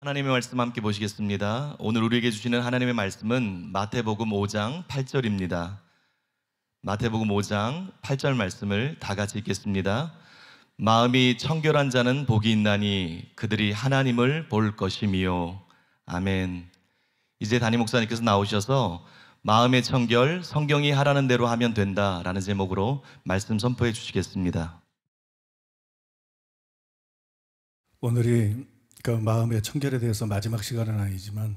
하나님의 말씀 함께 보시겠습니다. 오늘 우리에게 주시는 하나님의 말씀은 마태복음 5장 8절입니다. 마태복음 5장 8절 말씀을 다 같이 읽겠습니다. 마음이 청결한 자는 복이 있나니 그들이 하나님을 볼 것임이요. 아멘. 이제 담임 목사님께서 나오셔서 마음의 청결, 성경이 하라는 대로 하면 된다라는 제목으로 말씀 선포해 주시겠습니다. 오늘이 그 마음의 청결에 대해서 마지막 시간은 아니지만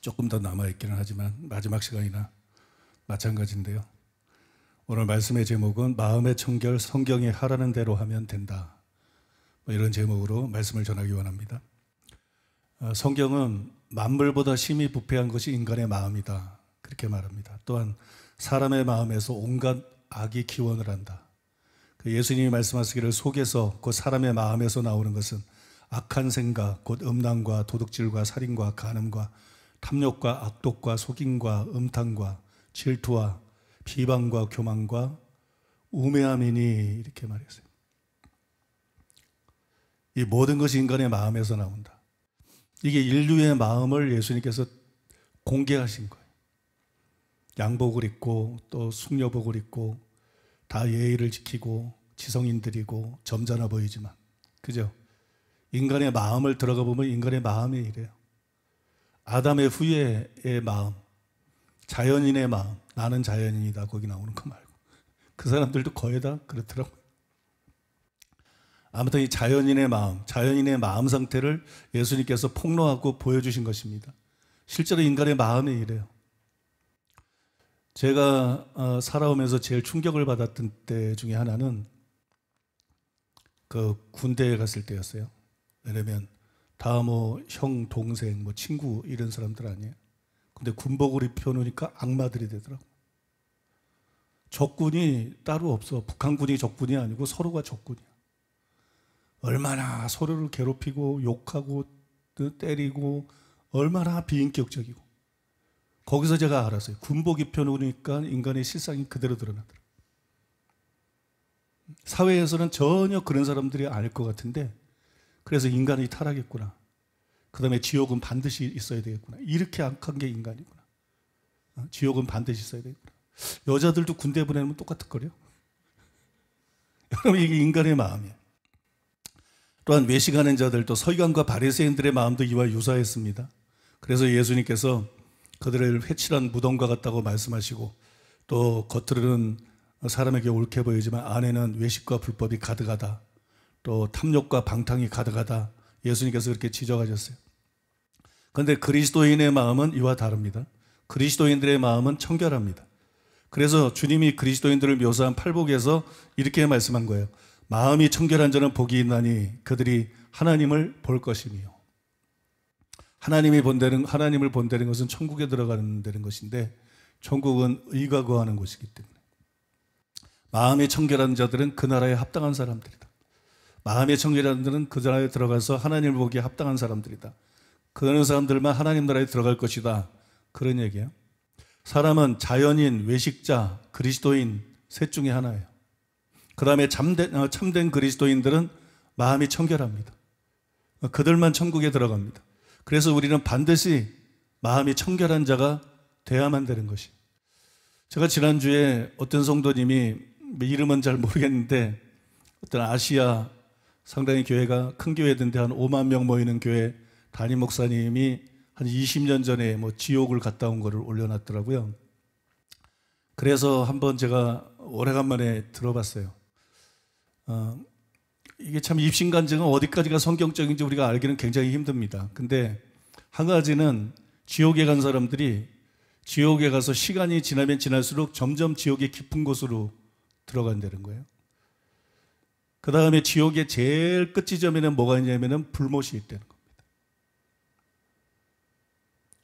조금 더 남아있기는 하지만 마지막 시간이나 마찬가지인데요. 오늘 말씀의 제목은 마음의 청결, 성경이 하라는 대로 하면 된다. 이런 제목으로 말씀을 전하기 원합니다. 성경은 만물보다 심히 부패한 것이 인간의 마음이다. 그렇게 말합니다. 또한 사람의 마음에서 온갖 악이 기원을 한다. 예수님이 말씀하시기를 속에서 곧 사람의 마음에서 나오는 것은 악한 생각, 곧 음란과 도둑질과 살인과 간음과 탐욕과 악독과 속임과 음탕과 질투와 비방과 교만과 우매함이니 이렇게 말했어요. 이 모든 것이 인간의 마음에서 나온다. 이게 인류의 마음을 예수님께서 공개하신 거예요. 양복을 입고 또 숙녀복을 입고 다 예의를 지키고 지성인들이고 점잖아 보이지만 그죠? 인간의 마음을 들어가 보면 인간의 마음이 이래요. 아담의 후예의 마음, 자연인의 마음, 나는 자연인이다 거기 나오는 거 말고 그 사람들도 거의 다 그렇더라고요. 아무튼 이 자연인의 마음 상태를 예수님께서 폭로하고 보여주신 것입니다. 실제로 인간의 마음이 이래요. 제가 살아오면서 제일 충격을 받았던 때 중에 하나는 그 군대에 갔을 때였어요. 왜냐면 다 뭐 형, 동생, 뭐 친구 이런 사람들 아니에요. 근데 군복을 입혀놓으니까 악마들이 되더라고. 적군이 따로 없어. 북한군이 적군이 아니고 서로가 적군이야. 얼마나 서로를 괴롭히고 욕하고 때리고 얼마나 비인격적이고. 거기서 제가 알았어요. 군복 입혀놓으니까 인간의 실상이 그대로 드러나더라고요. 사회에서는 전혀 그런 사람들이 아닐 것 같은데 그래서 인간이 타락했구나. 그 다음에 지옥은 반드시 있어야 되겠구나. 이렇게 악한 게 인간이구나. 지옥은 반드시 있어야 되겠구나. 여자들도 군대 보내면 똑같을 거래요. 여러분 이게 인간의 마음이에요. 또한 외식하는 자들도 서기관과 바리새인들의 마음도 이와 유사했습니다. 그래서 예수님께서 그들을 회칠한 무덤과 같다고 말씀하시고 또 겉으로는 사람에게 옳게 보이지만 안에는 외식과 불법이 가득하다. 또 탐욕과 방탕이 가득하다. 예수님께서 그렇게 지적하셨어요. 그런데 그리스도인의 마음은 이와 다릅니다. 그리스도인들의 마음은 청결합니다. 그래서 주님이 그리스도인들을 묘사한 팔복에서 이렇게 말씀한 거예요. 마음이 청결한 자는 복이 있나니 그들이 하나님을 볼 것임이요. 하나님을 본다는 것은 천국에 들어가는 데는 것인데 천국은 의가 거하는 곳이기 때문에 마음이 청결한 자들은 그 나라에 합당한 사람들이다. 마음의 청결한 자들은 그 나라에 들어가서 하나님을 보기에 합당한 사람들이다. 그런 사람들만 하나님 나라에 들어갈 것이다. 그런 얘기예요. 사람은 자연인, 외식자, 그리스도인 셋 중에 하나예요. 그 다음에 참된 그리스도인들은 마음이 청결합니다. 그들만 천국에 들어갑니다. 그래서 우리는 반드시 마음이 청결한 자가 돼야만 되는 것이. 제가 지난주에 어떤 성도님이 이름은 잘 모르겠는데 어떤 아시아 상당히 교회가 큰 교회던데 한 5만 명 모이는 교회 담임 목사님이 한 20년 전에 뭐 지옥을 갔다 온 거를 올려놨더라고요. 그래서 한번 제가 오래간만에 들어봤어요. 이게 참 입신간증은 어디까지가 성경적인지 우리가 알기는 굉장히 힘듭니다. 근데 한 가지는 지옥에 간 사람들이 지옥에 가서 시간이 지나면 지날수록 점점 지옥의 깊은 곳으로 들어간다는 거예요. 그 다음에 지옥의 제일 끝 지점에는 뭐가 있냐면은 불못이 있다는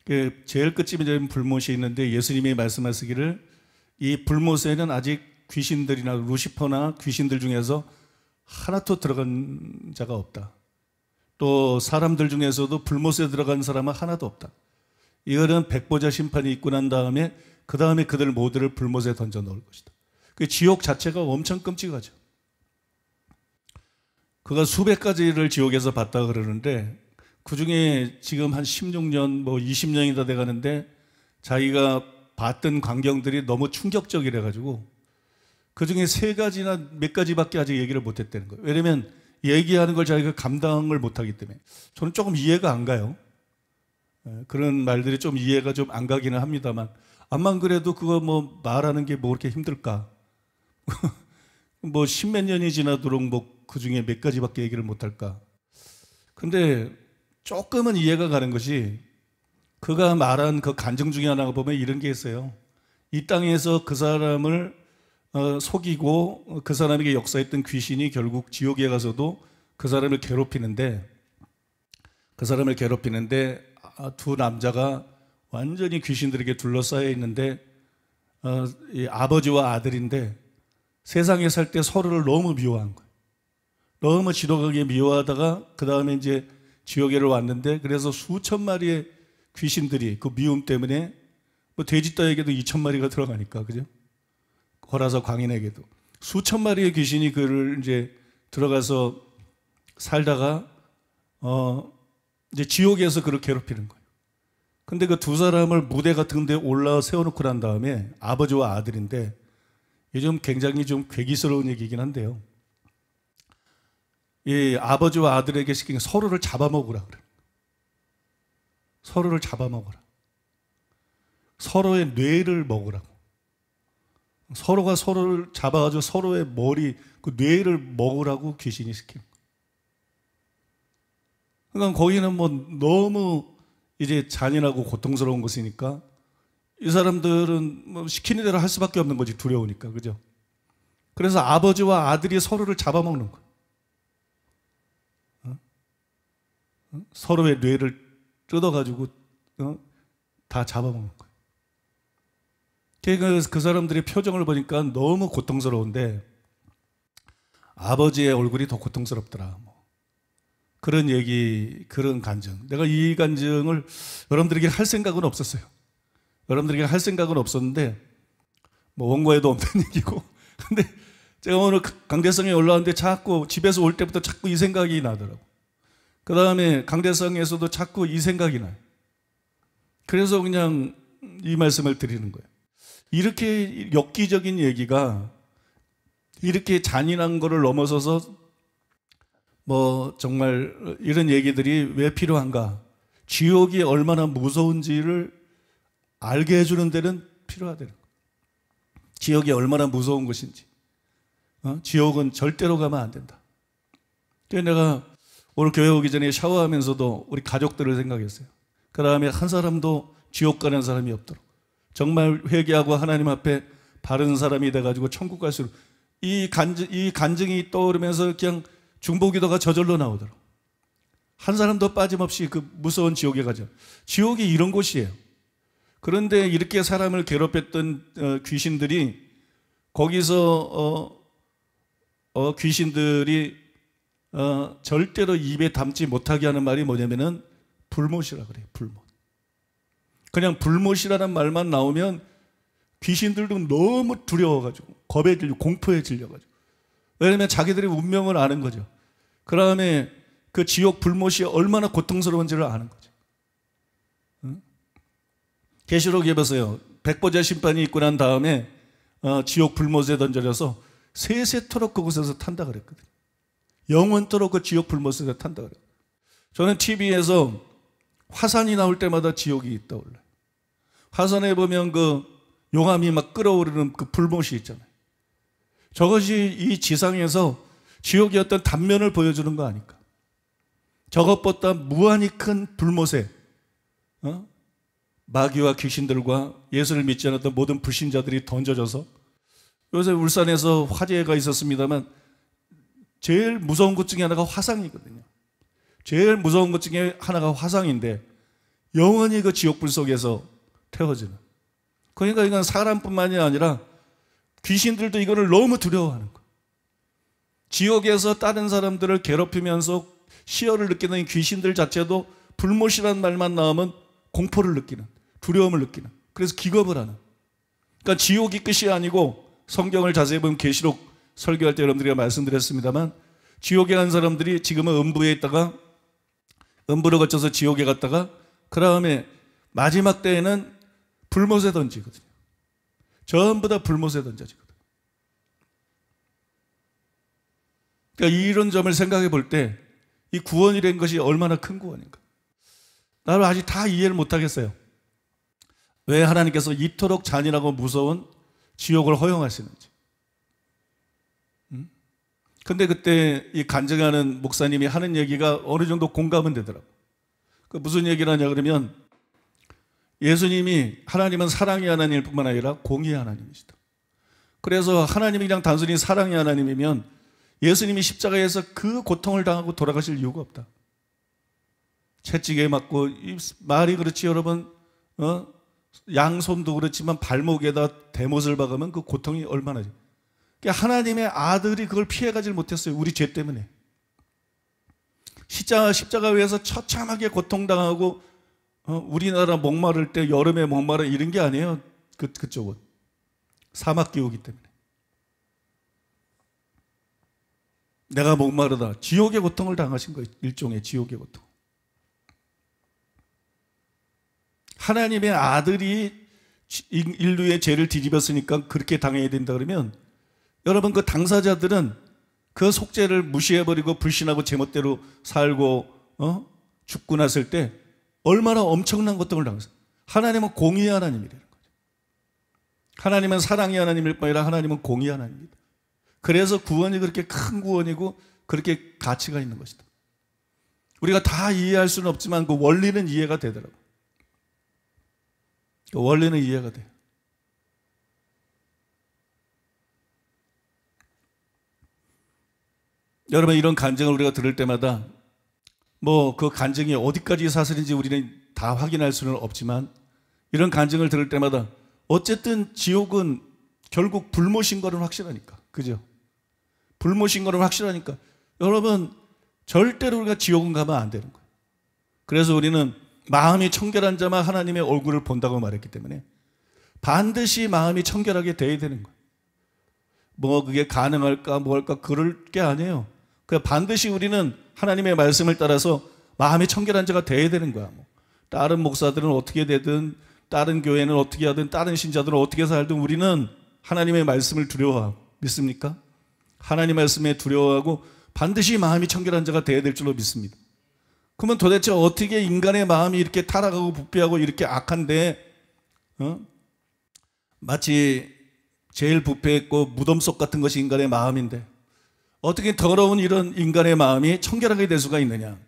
겁니다. 제일 끝 지점에는 불못이 있는데 예수님이 말씀하시기를 이 불못에는 아직 귀신들이나 루시퍼나 귀신들 중에서 하나도 들어간 자가 없다. 또 사람들 중에서도 불못에 들어간 사람은 하나도 없다. 이거는 백보자 심판이 있고 난 다음에 그 다음에 그들 모두를 불못에 던져 넣을 것이다. 그 지옥 자체가 엄청 끔찍하죠. 그가 수백 가지를 지옥에서 봤다 그러는데 그중에 지금 한 16년, 20년이나 돼가는데 자기가 봤던 광경들이 너무 충격적이라 가지고 그중에 세 가지나 몇 가지밖에 아직 얘기를 못했다는 거예요. 왜냐면 얘기하는 걸 자기가 감당을 못하기 때문에. 저는 조금 이해가 안 가요. 그런 말들이 좀 이해가 좀 안 가기는 합니다만, 암만 그래도 그거 말하는 게 그렇게 힘들까? 십몇 년이 지나도록 그중에 몇 가지밖에 얘기를 못할까? 근데 조금은 이해가 가는 것이, 그가 말한 그 간증 중에 하나가 보면 이런 게 있어요. 이 땅에서 그 사람을 속이고 그 사람에게 역사했던 귀신이 결국 지옥에 가서도 그 사람을 괴롭히는데, 두 남자가 완전히 귀신들에게 둘러싸여 있는데, 이 아버지와 아들인데 세상에 살 때 서로를 너무 미워한 거예요. 너무 지독하게 미워하다가 그 다음에 이제 지옥에를 왔는데, 그래서 수천 마리의 귀신들이 그 미움 때문에 돼지 떼에게도 2,000마리가 들어가니까, 그죠? 거라서 광인에게도 수천 마리의 귀신이 그를 이제 들어가서 살다가 이제 지옥에서 그를 괴롭히는 거예요. 근데 그 두 사람을 무대 같은 데 올라 세워놓고 난 다음에, 아버지와 아들인데, 이게 좀 굉장히 좀 괴기스러운 얘기이긴 한데요. 이 아버지와 아들에게 시킨 서로를 잡아먹으라 그래요. 서로를 잡아먹어라. 서로의 뇌를 먹으라고. 서로가 서로를 잡아가지고 서로의 머리, 그 뇌를 먹으라고 귀신이 시키는 거예요. 그러니까 거기는 너무 이제 잔인하고 고통스러운 것이니까 이 사람들은 시키는 대로 할 수밖에 없는 거지, 두려우니까. 그죠? 그래서 아버지와 아들이 서로를 잡아먹는 거예요. 서로의 뇌를 뜯어가지고 다 잡아먹는 거예요. 그러니까 그 사람들의 표정을 보니까 너무 고통스러운데 아버지의 얼굴이 더 고통스럽더라. 그런 얘기, 그런 간증. 내가 이 간증을 여러분들에게 할 생각은 없었어요. 여러분들에게 할 생각은 없었는데 원고에도 없는 얘기고. 근데 제가 오늘 강대성에 올라왔는데 자꾸 집에서 올 때부터 자꾸 이 생각이 나더라고. 그 다음에 강대성에서도 자꾸 이 생각이 나요. 그래서 그냥 이 말씀을 드리는 거예요. 이렇게 엽기적인 얘기가, 이렇게 잔인한 거를 넘어서서 정말 이런 얘기들이 왜 필요한가, 지옥이 얼마나 무서운지를 알게 해주는 데는 필요하대요. 지옥이 얼마나 무서운 것인지, 지옥은 절대로 가면 안 된다. 그래서 내가 오늘 교회 오기 전에 샤워하면서도 우리 가족들을 생각했어요. 그 다음에 한 사람도 지옥 가는 사람이 없도록, 정말 회개하고 하나님 앞에 바른 사람이 돼가지고 천국 갈수록, 이 간증이 떠오르면서 그냥 중보기도가 저절로 나오더라고. 한 사람도 빠짐없이 그 무서운 지옥에 가죠. 지옥이 이런 곳이에요. 그런데 이렇게 사람을 괴롭혔던 귀신들이 거기서 귀신들이 절대로 입에 담지 못하게 하는 말이 뭐냐면은 불못이라 그래요. 불못. 그냥 불못이라는 말만 나오면 귀신들도 너무 두려워가지고 겁에 질려, 공포에 질려가지고. 왜냐면 자기들이 운명을 아는 거죠. 그 다음에 그 지옥 불못이 얼마나 고통스러운지를 아는 거죠. 계시록 해보세요. 백보자 심판이 있고 난 다음에 지옥 불못에 던져져서 세세토록 그곳에서 탄다 그랬거든요. 영원토록 그 지옥 불못에서 탄다 그래요. 저는 TV에서 화산이 나올 때마다 지옥이 떠올라요. 화산에 보면 그 용암이 막 끓어오르는 그 불못이 있잖아요. 저것이 이 지상에서 지옥의 어떤 단면을 보여주는 거 아닐까? 저것보다 무한히 큰 불못에 마귀와 귀신들과 예수를 믿지 않았던 모든 불신자들이 던져져서, 요새 울산에서 화재가 있었습니다만 제일 무서운 것 중에 하나가 화상이거든요. 제일 무서운 것 중에 하나가 화상인데 영원히 그 지옥불 속에서 태워지는. 그러니까 이건 사람뿐만이 아니라 귀신들도 이거를 너무 두려워하는 거예요. 지옥에서 다른 사람들을 괴롭히면서 시열을 느끼는 귀신들 자체도 불못이라는 말만 나오면 공포를 느끼는, 두려움을 느끼는, 그래서 기겁을 하는. 그러니까 지옥이 끝이 아니고, 성경을 자세히 보면 계시록 설교할 때 여러분들이 말씀드렸습니다만, 지옥에 간 사람들이 지금은 음부에 있다가 음부를 거쳐서 지옥에 갔다가 그 다음에 마지막 때에는 불못에 던지거든요. 전부 다 불못에 던져지거든요. 그러니까 이런 점을 생각해 볼 때 이 구원이라는 것이 얼마나 큰 구원인가. 나를 아직 다 이해를 못하겠어요. 왜 하나님께서 이토록 잔인하고 무서운 지옥을 허용하시는지. 근데 그때 이 간증하는 목사님이 하는 얘기가 어느 정도 공감은 되더라고요. 그 무슨 얘기를 하냐 그러면 예수님이 하나님은 사랑의 하나님일 뿐만 아니라 공의의 하나님이시다. 그래서 하나님이 그냥 단순히 사랑의 하나님이면 예수님이 십자가에서 그 고통을 당하고 돌아가실 이유가 없다. 채찍에 맞고 말이 그렇지 여러분 양손도 그렇지만 발목에다 대못을 박으면 그 고통이 얼마나 하나님의 아들이 그걸 피해가질 못했어요. 우리 죄 때문에. 십자가 위에서 처참하게 고통당하고 우리나라 목마를 때 여름에 목마를 이런 게 아니에요. 그쪽은. 사막기후기 때문에. 내가 목마르다. 지옥의 고통을 당하신 거예요. 일종의 지옥의 고통. 하나님의 아들이 인류의 죄를 뒤집었으니까 그렇게 당해야 된다 그러면 여러분 그 당사자들은 그 속죄를 무시해버리고 불신하고 제멋대로 살고 죽고 났을 때 얼마나 엄청난 고통을 당했어요. 하나님은 공의의 하나님이라는 거죠. 하나님은 사랑의 하나님일 뿐 아니라 하나님은 공의의 하나님입니다. 그래서 구원이 그렇게 큰 구원이고 그렇게 가치가 있는 것이다. 우리가 다 이해할 수는 없지만 그 원리는 이해가 되더라고요. 그 원리는 이해가 돼요. 여러분 이런 간증을 우리가 들을 때마다 뭐 그 간증이 어디까지 사실인지 우리는 다 확인할 수는 없지만 이런 간증을 들을 때마다 어쨌든 지옥은 결국 불못인 거는 확실하니까 그죠? 불못인 거는 확실하니까 여러분 절대로 우리가 지옥은 가면 안 되는 거예요. 그래서 우리는 마음이 청결한 자만 하나님의 얼굴을 본다고 말했기 때문에 반드시 마음이 청결하게 돼야 되는 거예요. 뭐 그게 가능할까 뭐 할까 그럴 게 아니에요. 그 반드시 우리는 하나님의 말씀을 따라서 마음이 청결한 자가 돼야 되는 거야. 뭐. 다른 목사들은 어떻게 되든 다른 교회는 어떻게 하든 다른 신자들은 어떻게 살든 우리는 하나님의 말씀을 두려워하고 믿습니까? 하나님 말씀에 두려워하고 반드시 마음이 청결한 자가 돼야 될 줄로 믿습니다. 그러면 도대체 어떻게 인간의 마음이 이렇게 타락하고 부패하고 이렇게 악한데 마치 제일 부패했고 무덤 속 같은 것이 인간의 마음인데 어떻게 더러운 이런 인간의 마음이 청결하게 될 수가 있느냐.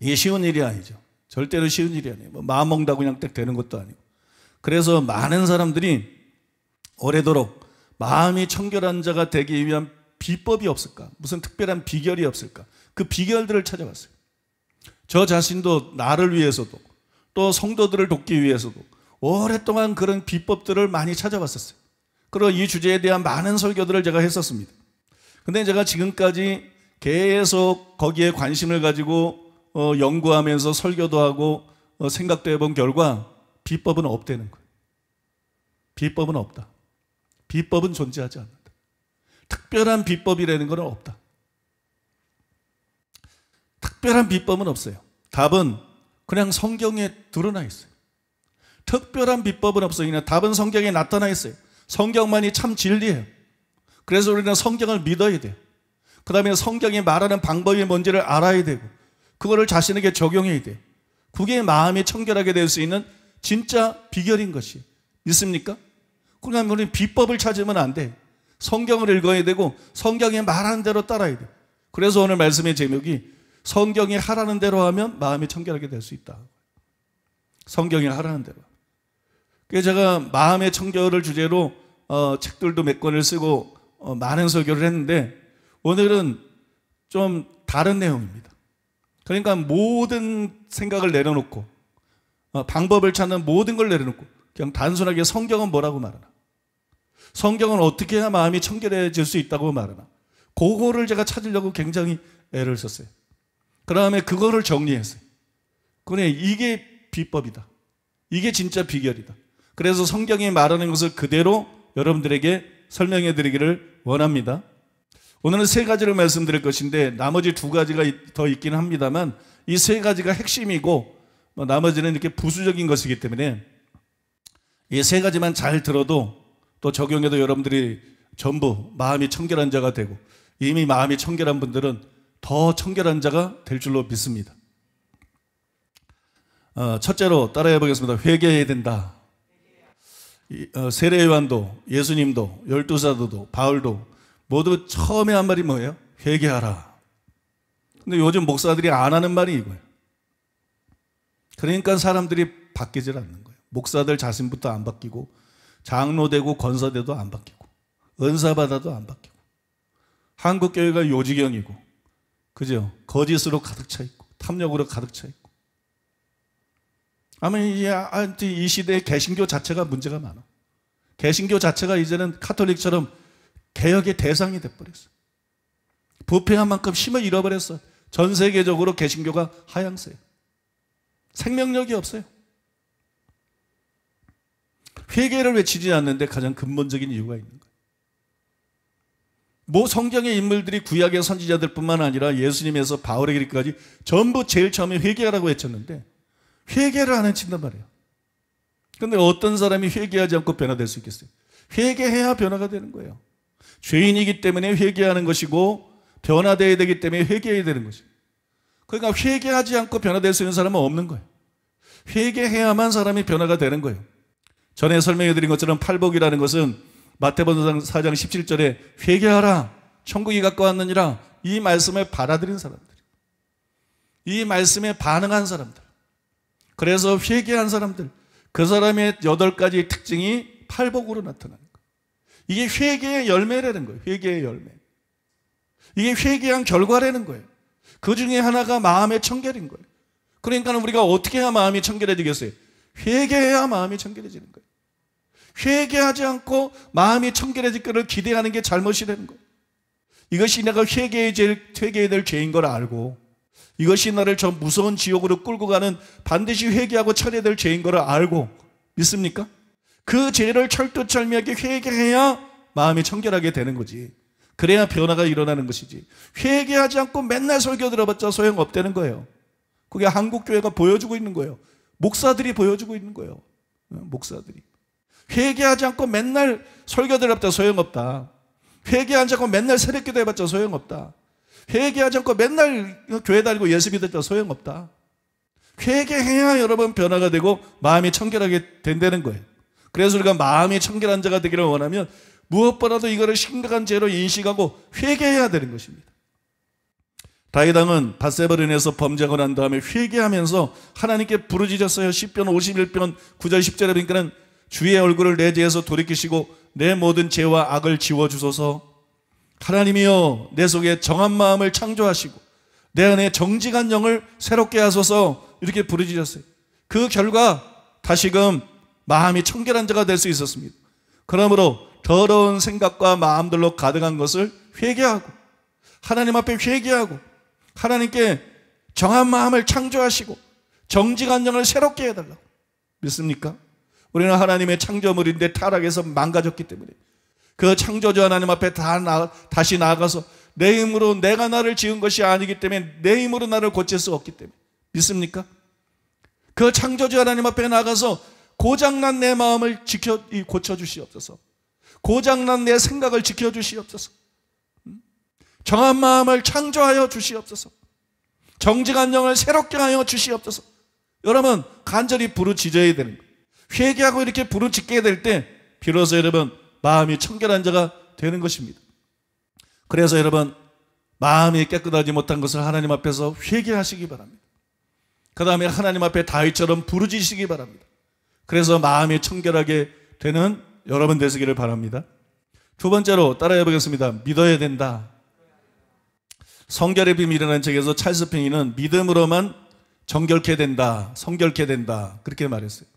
이게 쉬운 일이 아니죠. 절대로 쉬운 일이 아니에요. 뭐 마음 먹는다고 그냥 딱 되는 것도 아니고. 그래서 많은 사람들이 오래도록 마음이 청결한 자가 되기 위한 비법이 없을까? 무슨 특별한 비결이 없을까? 그 비결들을 찾아봤어요. 저 자신도 나를 위해서도 또 성도들을 돕기 위해서도 오랫동안 그런 비법들을 많이 찾아봤었어요. 그리고 이 주제에 대한 많은 설교들을 제가 했었습니다. 근데 제가 지금까지 계속 거기에 관심을 가지고 연구하면서 설교도 하고 생각도 해본 결과 비법은 없다는 거예요. 비법은 없다. 비법은 존재하지 않는다. 특별한 비법이라는 건 없다. 특별한 비법은 없어요. 답은 그냥 성경에 드러나 있어요. 특별한 비법은 없어요. 그냥 답은 성경에 나타나 있어요. 성경만이 참 진리예요. 그래서 우리는 성경을 믿어야 돼요. 그 다음에 성경이 말하는 방법이 뭔지를 알아야 되고 그거를 자신에게 적용해야 돼요. 그게 마음이 청결하게 될 수 있는 진짜 비결인 것이 믿습니까? 그러니까 우리는 비법을 찾으면 안 돼요. 성경을 읽어야 되고 성경이 말하는 대로 따라야 돼요. 그래서 오늘 말씀의 제목이 성경이 하라는 대로 하면 마음이 청결하게 될 수 있다. 성경이 하라는 대로. 그래서 제가 마음의 청결을 주제로 책들도 몇 권을 쓰고 많은 설교를 했는데 오늘은 좀 다른 내용입니다. 그러니까 모든 생각을 내려놓고 방법을 찾는 모든 걸 내려놓고 그냥 단순하게 성경은 뭐라고 말하나? 성경은 어떻게 해야 마음이 청결해질 수 있다고 말하나? 그거를 제가 찾으려고 굉장히 애를 썼어요. 그 다음에 그거를 정리했어요. 그런데 이게 비법이다. 이게 진짜 비결이다. 그래서 성경이 말하는 것을 그대로 여러분들에게 설명해 드리기를 원합니다. 오늘은 세 가지를 말씀드릴 것인데 나머지 두 가지가 더 있긴 합니다만 이 세 가지가 핵심이고 나머지는 이렇게 부수적인 것이기 때문에 이 세 가지만 잘 들어도 또 적용해도 여러분들이 전부 마음이 청결한 자가 되고, 이미 마음이 청결한 분들은 더 청결한 자가 될 줄로 믿습니다. 첫째로 따라해 보겠습니다. 회개해야 된다. 세례 요한도 예수님도 열두 사도도 바울도 모두 처음에 한 말이 뭐예요? 회개하라. 근데 요즘 목사들이 안 하는 말이 이거예요. 그러니까 사람들이 바뀌질 않는 거예요. 목사들 자신부터 안 바뀌고, 장로되고 권사되도 안 바뀌고, 은사받아도 안 바뀌고, 한국교회가 요지경이고, 그죠? 거짓으로 가득 차 있고, 탐욕으로 가득 차 있고. 아마 이 시대에 개신교 자체가 문제가 많아. 개신교 자체가 이제는 카톨릭처럼 개혁의 대상이 돼버렸어. 부패한 만큼 힘을 잃어버렸어. 전 세계적으로 개신교가 하향세요. 생명력이 없어요. 회개를 외치지 않는데 가장 근본적인 이유가 있는 거예요. 뭐 성경의 인물들이 구약의 선지자들뿐만 아니라 예수님에서 바울에게까지 전부 제일 처음에 회개하라고 외쳤는데 회개를 안 해친단 말이에요. 그런데 어떤 사람이 회개하지 않고 변화될 수 있겠어요? 회개해야 변화가 되는 거예요. 죄인이기 때문에 회개하는 것이고, 변화되어야 되기 때문에 회개해야 되는 것이에요. 그러니까 회개하지 않고 변화될 수 있는 사람은 없는 거예요. 회개해야만 사람이 변화가 되는 거예요. 전에 설명해드린 것처럼 팔복이라는 것은 마태복음 4장 17절에 회개하라 천국이 가까웠느니라, 이 말씀을 받아들인 사람들, 이 말씀에 반응한 사람들, 그래서 회개한 사람들, 그 사람의 8가지 특징이 팔복으로 나타나는 거예요. 이게 회개의 열매라는 거예요. 회개의 열매. 이게 회개한 결과라는 거예요. 그 중에 하나가 마음의 청결인 거예요. 그러니까 우리가 어떻게 해야 마음이 청결해지겠어요? 회개해야 마음이 청결해지는 거예요. 회개하지 않고 마음이 청결해질 것을 기대하는 게 잘못이라는 거예요. 이것이 내가 회개해야 될 죄인 걸 알고, 이것이 나를 저 무서운 지옥으로 끌고 가는, 반드시 회개하고 처리해야 될 죄인 걸 알고 믿습니까? 그 죄를 철두철미하게 회개해야 마음이 청결하게 되는 거지. 그래야 변화가 일어나는 것이지. 회개하지 않고 맨날 설교 들어봤자 소용없다는 거예요. 그게 한국교회가 보여주고 있는 거예요. 목사들이 보여주고 있는 거예요. 목사들이 회개하지 않고 맨날 설교 들어봤자 소용없다. 회개하지 않고 맨날 새벽기도 해봤자 소용없다. 회개하지 않고 맨날 교회 다니고 예수비도 해봤자 소용없다. 회개해야 여러분 변화가 되고 마음이 청결하게 된다는 거예요. 그래서 우리가 마음이 청결한 자가 되기를 원하면 무엇보다도 이거를 심각한 죄로 인식하고 회개해야 되는 것입니다. 다윗왕은 밧세바로 인해서 범죄하고 난 다음에 회개하면서 하나님께 부르짖었어요. 시편 51편 9절 10절에 보니까는 주의 얼굴을 내 죄에서 돌이키시고 내 모든 죄와 악을 지워주소서. 하나님이여, 내 속에 정한 마음을 창조하시고 내 안에 정직한 영을 새롭게 하소서. 이렇게 부르짖었어요. 그 결과 다시금 마음이 청결한 자가 될 수 있었습니다. 그러므로 더러운 생각과 마음들로 가득한 것을 회개하고, 하나님 앞에 회개하고, 하나님께 정한 마음을 창조하시고 정직한 영을 새롭게 해달라고. 믿습니까? 우리는 하나님의 창조물인데 타락해서 망가졌기 때문에 그 창조주 하나님 앞에 다시 나아가서 내 힘으로 내가 나를 지은 것이 아니기 때문에 내 힘으로 나를 고칠 수 없기 때문에. 믿습니까? 그 창조주 하나님 앞에 나가서 고장난 내 마음을 고쳐주시옵소서. 고장난 내 생각을 지켜주시옵소서. 정한 마음을 창조하여 주시옵소서. 정직한 영을 새롭게 하여 주시옵소서. 여러분 간절히 부르짖어야 되는 거예요. 회개하고 이렇게 부르짖게 될 때 비로소 여러분 마음이 청결한 자가 되는 것입니다. 그래서 여러분 마음이 깨끗하지 못한 것을 하나님 앞에서 회개하시기 바랍니다. 그 다음에 하나님 앞에 다윗처럼 부르짖으시기 바랍니다. 그래서 마음이 청결하게 되는 여러분 되시기를 바랍니다. 두 번째로 따라해 보겠습니다. 믿어야 된다. 성결의 비밀이라는 책에서 찰스 핑이는 믿음으로만 정결케 된다, 성결케 된다 그렇게 말했어요.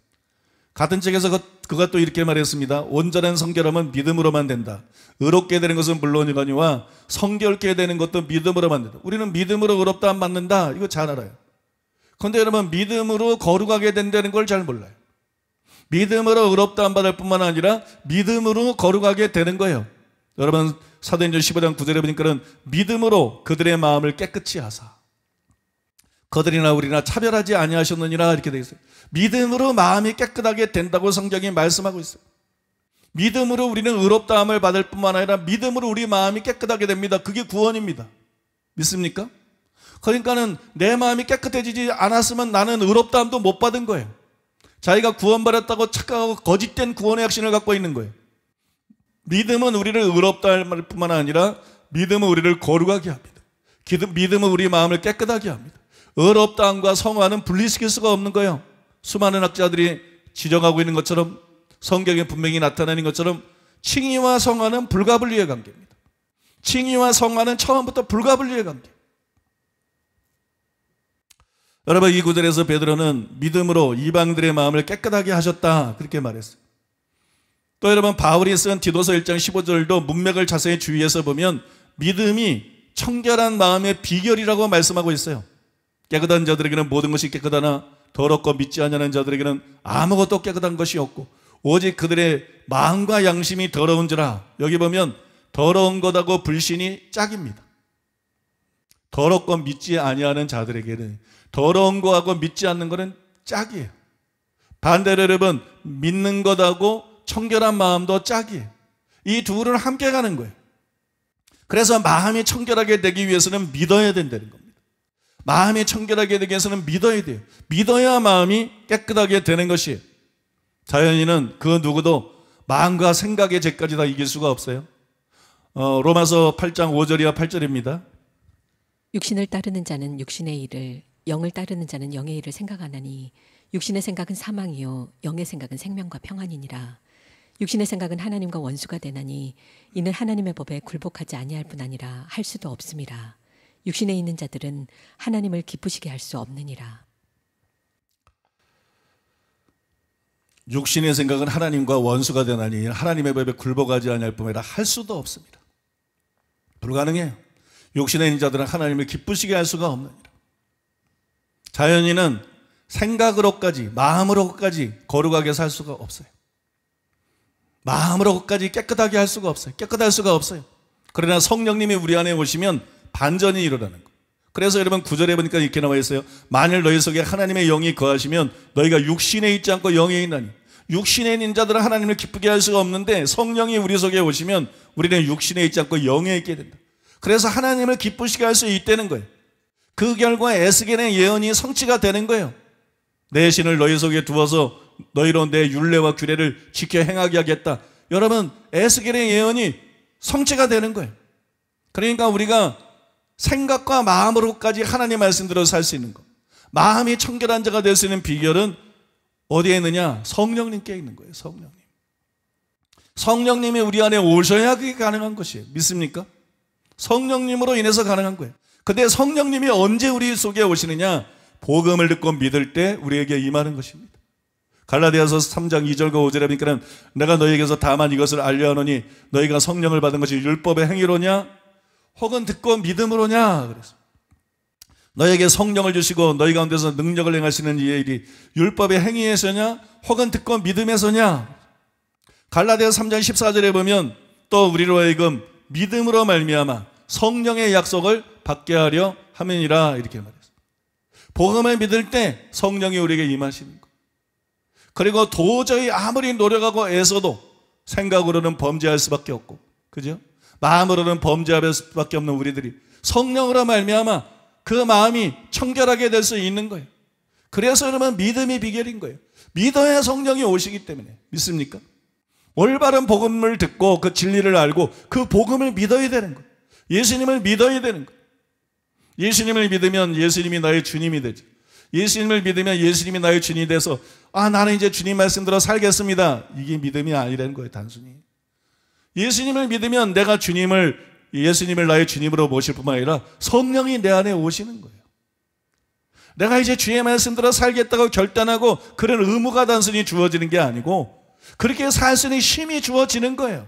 같은 책에서 그가 또 이렇게 말했습니다. 온전한 성결함은 믿음으로만 된다. 의롭게 되는 것은 물론이거니와 성결케 되는 것도 믿음으로만 된다. 우리는 믿음으로 의롭다 안 받는다, 이거 잘 알아요. 그런데 여러분 믿음으로 거룩하게 된다는 걸 잘 몰라요. 믿음으로 의롭다 안 받을 뿐만 아니라 믿음으로 거룩하게 되는 거예요. 여러분 사도행전 15장 9절에 보니까는 믿음으로 그들의 마음을 깨끗이 하사. 거들이나 우리나 차별하지 아니하셨느니라 이렇게 되어 있어요. 믿음으로 마음이 깨끗하게 된다고 성경이 말씀하고 있어요. 믿음으로 우리는 의롭다함을 받을 뿐만 아니라 믿음으로 우리 마음이 깨끗하게 됩니다. 그게 구원입니다. 믿습니까? 그러니까는 내 마음이 깨끗해지지 않았으면 나는 의롭다함도 못 받은 거예요. 자기가 구원받았다고 착각하고 거짓된 구원의 확신을 갖고 있는 거예요. 믿음은 우리를 의롭다 할 뿐만 아니라 믿음은 우리를 거룩하게 합니다. 믿음은 우리 마음을 깨끗하게 합니다. 의롭다함과 성화는 분리시킬 수가 없는 거예요. 수많은 학자들이 지적하고 있는 것처럼 성경에 분명히 나타나는 것처럼 칭의와 성화는 불가분리의 관계입니다. 칭의와 성화는 처음부터 불가분리의 관계. 여러분 이 구절에서 베드로는 믿음으로 이방들의 마음을 깨끗하게 하셨다 그렇게 말했어요. 또 여러분 바울이 쓴 디도서 1장 15절도 문맥을 자세히 주의해서 보면 믿음이 청결한 마음의 비결이라고 말씀하고 있어요. 깨끗한 자들에게는 모든 것이 깨끗하나 더럽고 믿지 않냐는 자들에게는 아무것도 깨끗한 것이 없고 오직 그들의 마음과 양심이 더러운지라. 여기 보면 더러운 것하고 불신이 짝입니다. 더럽고 믿지 아니하는 자들에게는 더러운 거하고 믿지 않는 거는 짝이에요. 반대로 여러분 믿는 것하고 청결한 마음도 짝이에요. 이 둘은 함께 가는 거예요. 그래서 마음이 청결하게 되기 위해서는 믿어야 된다는 겁니다. 마음이 청결하게 되기 위해서는 믿어야 돼요. 믿어야 마음이 깨끗하게 되는 것이에요. 자연인은 그 누구도 마음과 생각의 죄까지 다 이길 수가 없어요. 로마서 8장 5절이와 8절입니다. 육신을 따르는 자는 육신의 일을 영을 따르는 자는 영의 일을 생각하나니 육신의 생각은 사망이요 영의 생각은 생명과 평안이니라. 육신의 생각은 하나님과 원수가 되나니 이는 하나님의 법에 굴복하지 아니할 뿐 아니라 할 수도 없음이라. 육신에 있는 자들은 하나님을 기쁘시게 할 수 없느니라. 육신의 생각은 하나님과 원수가 되나니 하나님의 법에 굴복하지 아니할 뿐 아니라 할 수도 없습니다. 불가능해요. 육신에 있는 자들은 하나님을 기쁘시게 할 수가 없느니라. 자연인은 생각으로까지 마음으로까지 거룩하게 살 수가 없어요. 마음으로까지 깨끗하게 할 수가 없어요. 깨끗할 수가 없어요. 그러나 성령님이 우리 안에 오시면 반전이 일어나는 거예요. 그래서 여러분 9절에 보니까 이렇게 나와 있어요. 만일 너희 속에 하나님의 영이 거하시면 너희가 육신에 있지 않고 영에 있나니. 육신에 있는 자들은 하나님을 기쁘게 할 수가 없는데 성령이 우리 속에 오시면 우리는 육신에 있지 않고 영에 있게 된다. 그래서 하나님을 기쁘시게 할 수 있다는 거예요. 그 결과 에스겔의 예언이 성취가 되는 거예요. 내 신을 너희 속에 두어서 너희로 내 율례와 규례를 지켜 행하게 하겠다. 여러분 에스겔의 예언이 성취가 되는 거예요. 그러니까 우리가 생각과 마음으로까지 하나님 말씀대로 살 수 있는 거. 마음이 청결한 자가 될 수 있는 비결은 어디에 있느냐? 성령님께 있는 거예요. 성령님. 성령님이 우리 안에 오셔야 그게 가능한 것이에요. 믿습니까? 성령님으로 인해서 가능한 거예요. 근데 성령님이 언제 우리 속에 오시느냐? 복음을 듣고 믿을 때 우리에게 임하는 것입니다. 갈라디아서 3장 2절과 5절에 보니까 내가 너희에게서 다만 이것을 알려하노니 너희가 성령을 받은 것이 율법의 행위로냐? 혹은 듣고 믿음으로냐? 그래서 너희에게 성령을 주시고 너희 가운데서 능력을 행하시는 이의 일이 율법의 행위에서냐? 혹은 듣고 믿음에서냐? 갈라디아서 3장 14절에 보면 또 우리로 하여금 믿음으로 말미암아 성령의 약속을 받게 하려 함이니라 이렇게 말했어요. 복음을 믿을 때 성령이 우리에게 임하시는 것. 그리고 도저히 아무리 노력하고 애써도 생각으로는 범죄할 수밖에 없고, 그죠? 마음으로는 범죄할 수밖에 없는 우리들이 성령으로 말미암아 그 마음이 청결하게 될 수 있는 거예요. 그래서 여러분 믿음이 비결인 거예요. 믿어야 성령이 오시기 때문에. 믿습니까? 올바른 복음을 듣고 그 진리를 알고 그 복음을 믿어야 되는 거예요. 예수님을 믿어야 되는 거예요. 예수님을 믿으면 예수님이 나의 주님이 되죠. 예수님을 믿으면 예수님이 나의 주님이 돼서 아 나는 이제 주님 말씀대로 살겠습니다. 이게 믿음이 아니라는 거예요. 단순히. 예수님을 믿으면 내가 예수님을 나의 주님으로 모실 뿐만 아니라 성령이 내 안에 오시는 거예요. 내가 이제 주의 말씀대로 살겠다고 결단하고 그런 의무가 단순히 주어지는 게 아니고 그렇게 살 수 있는 힘이 주어지는 거예요.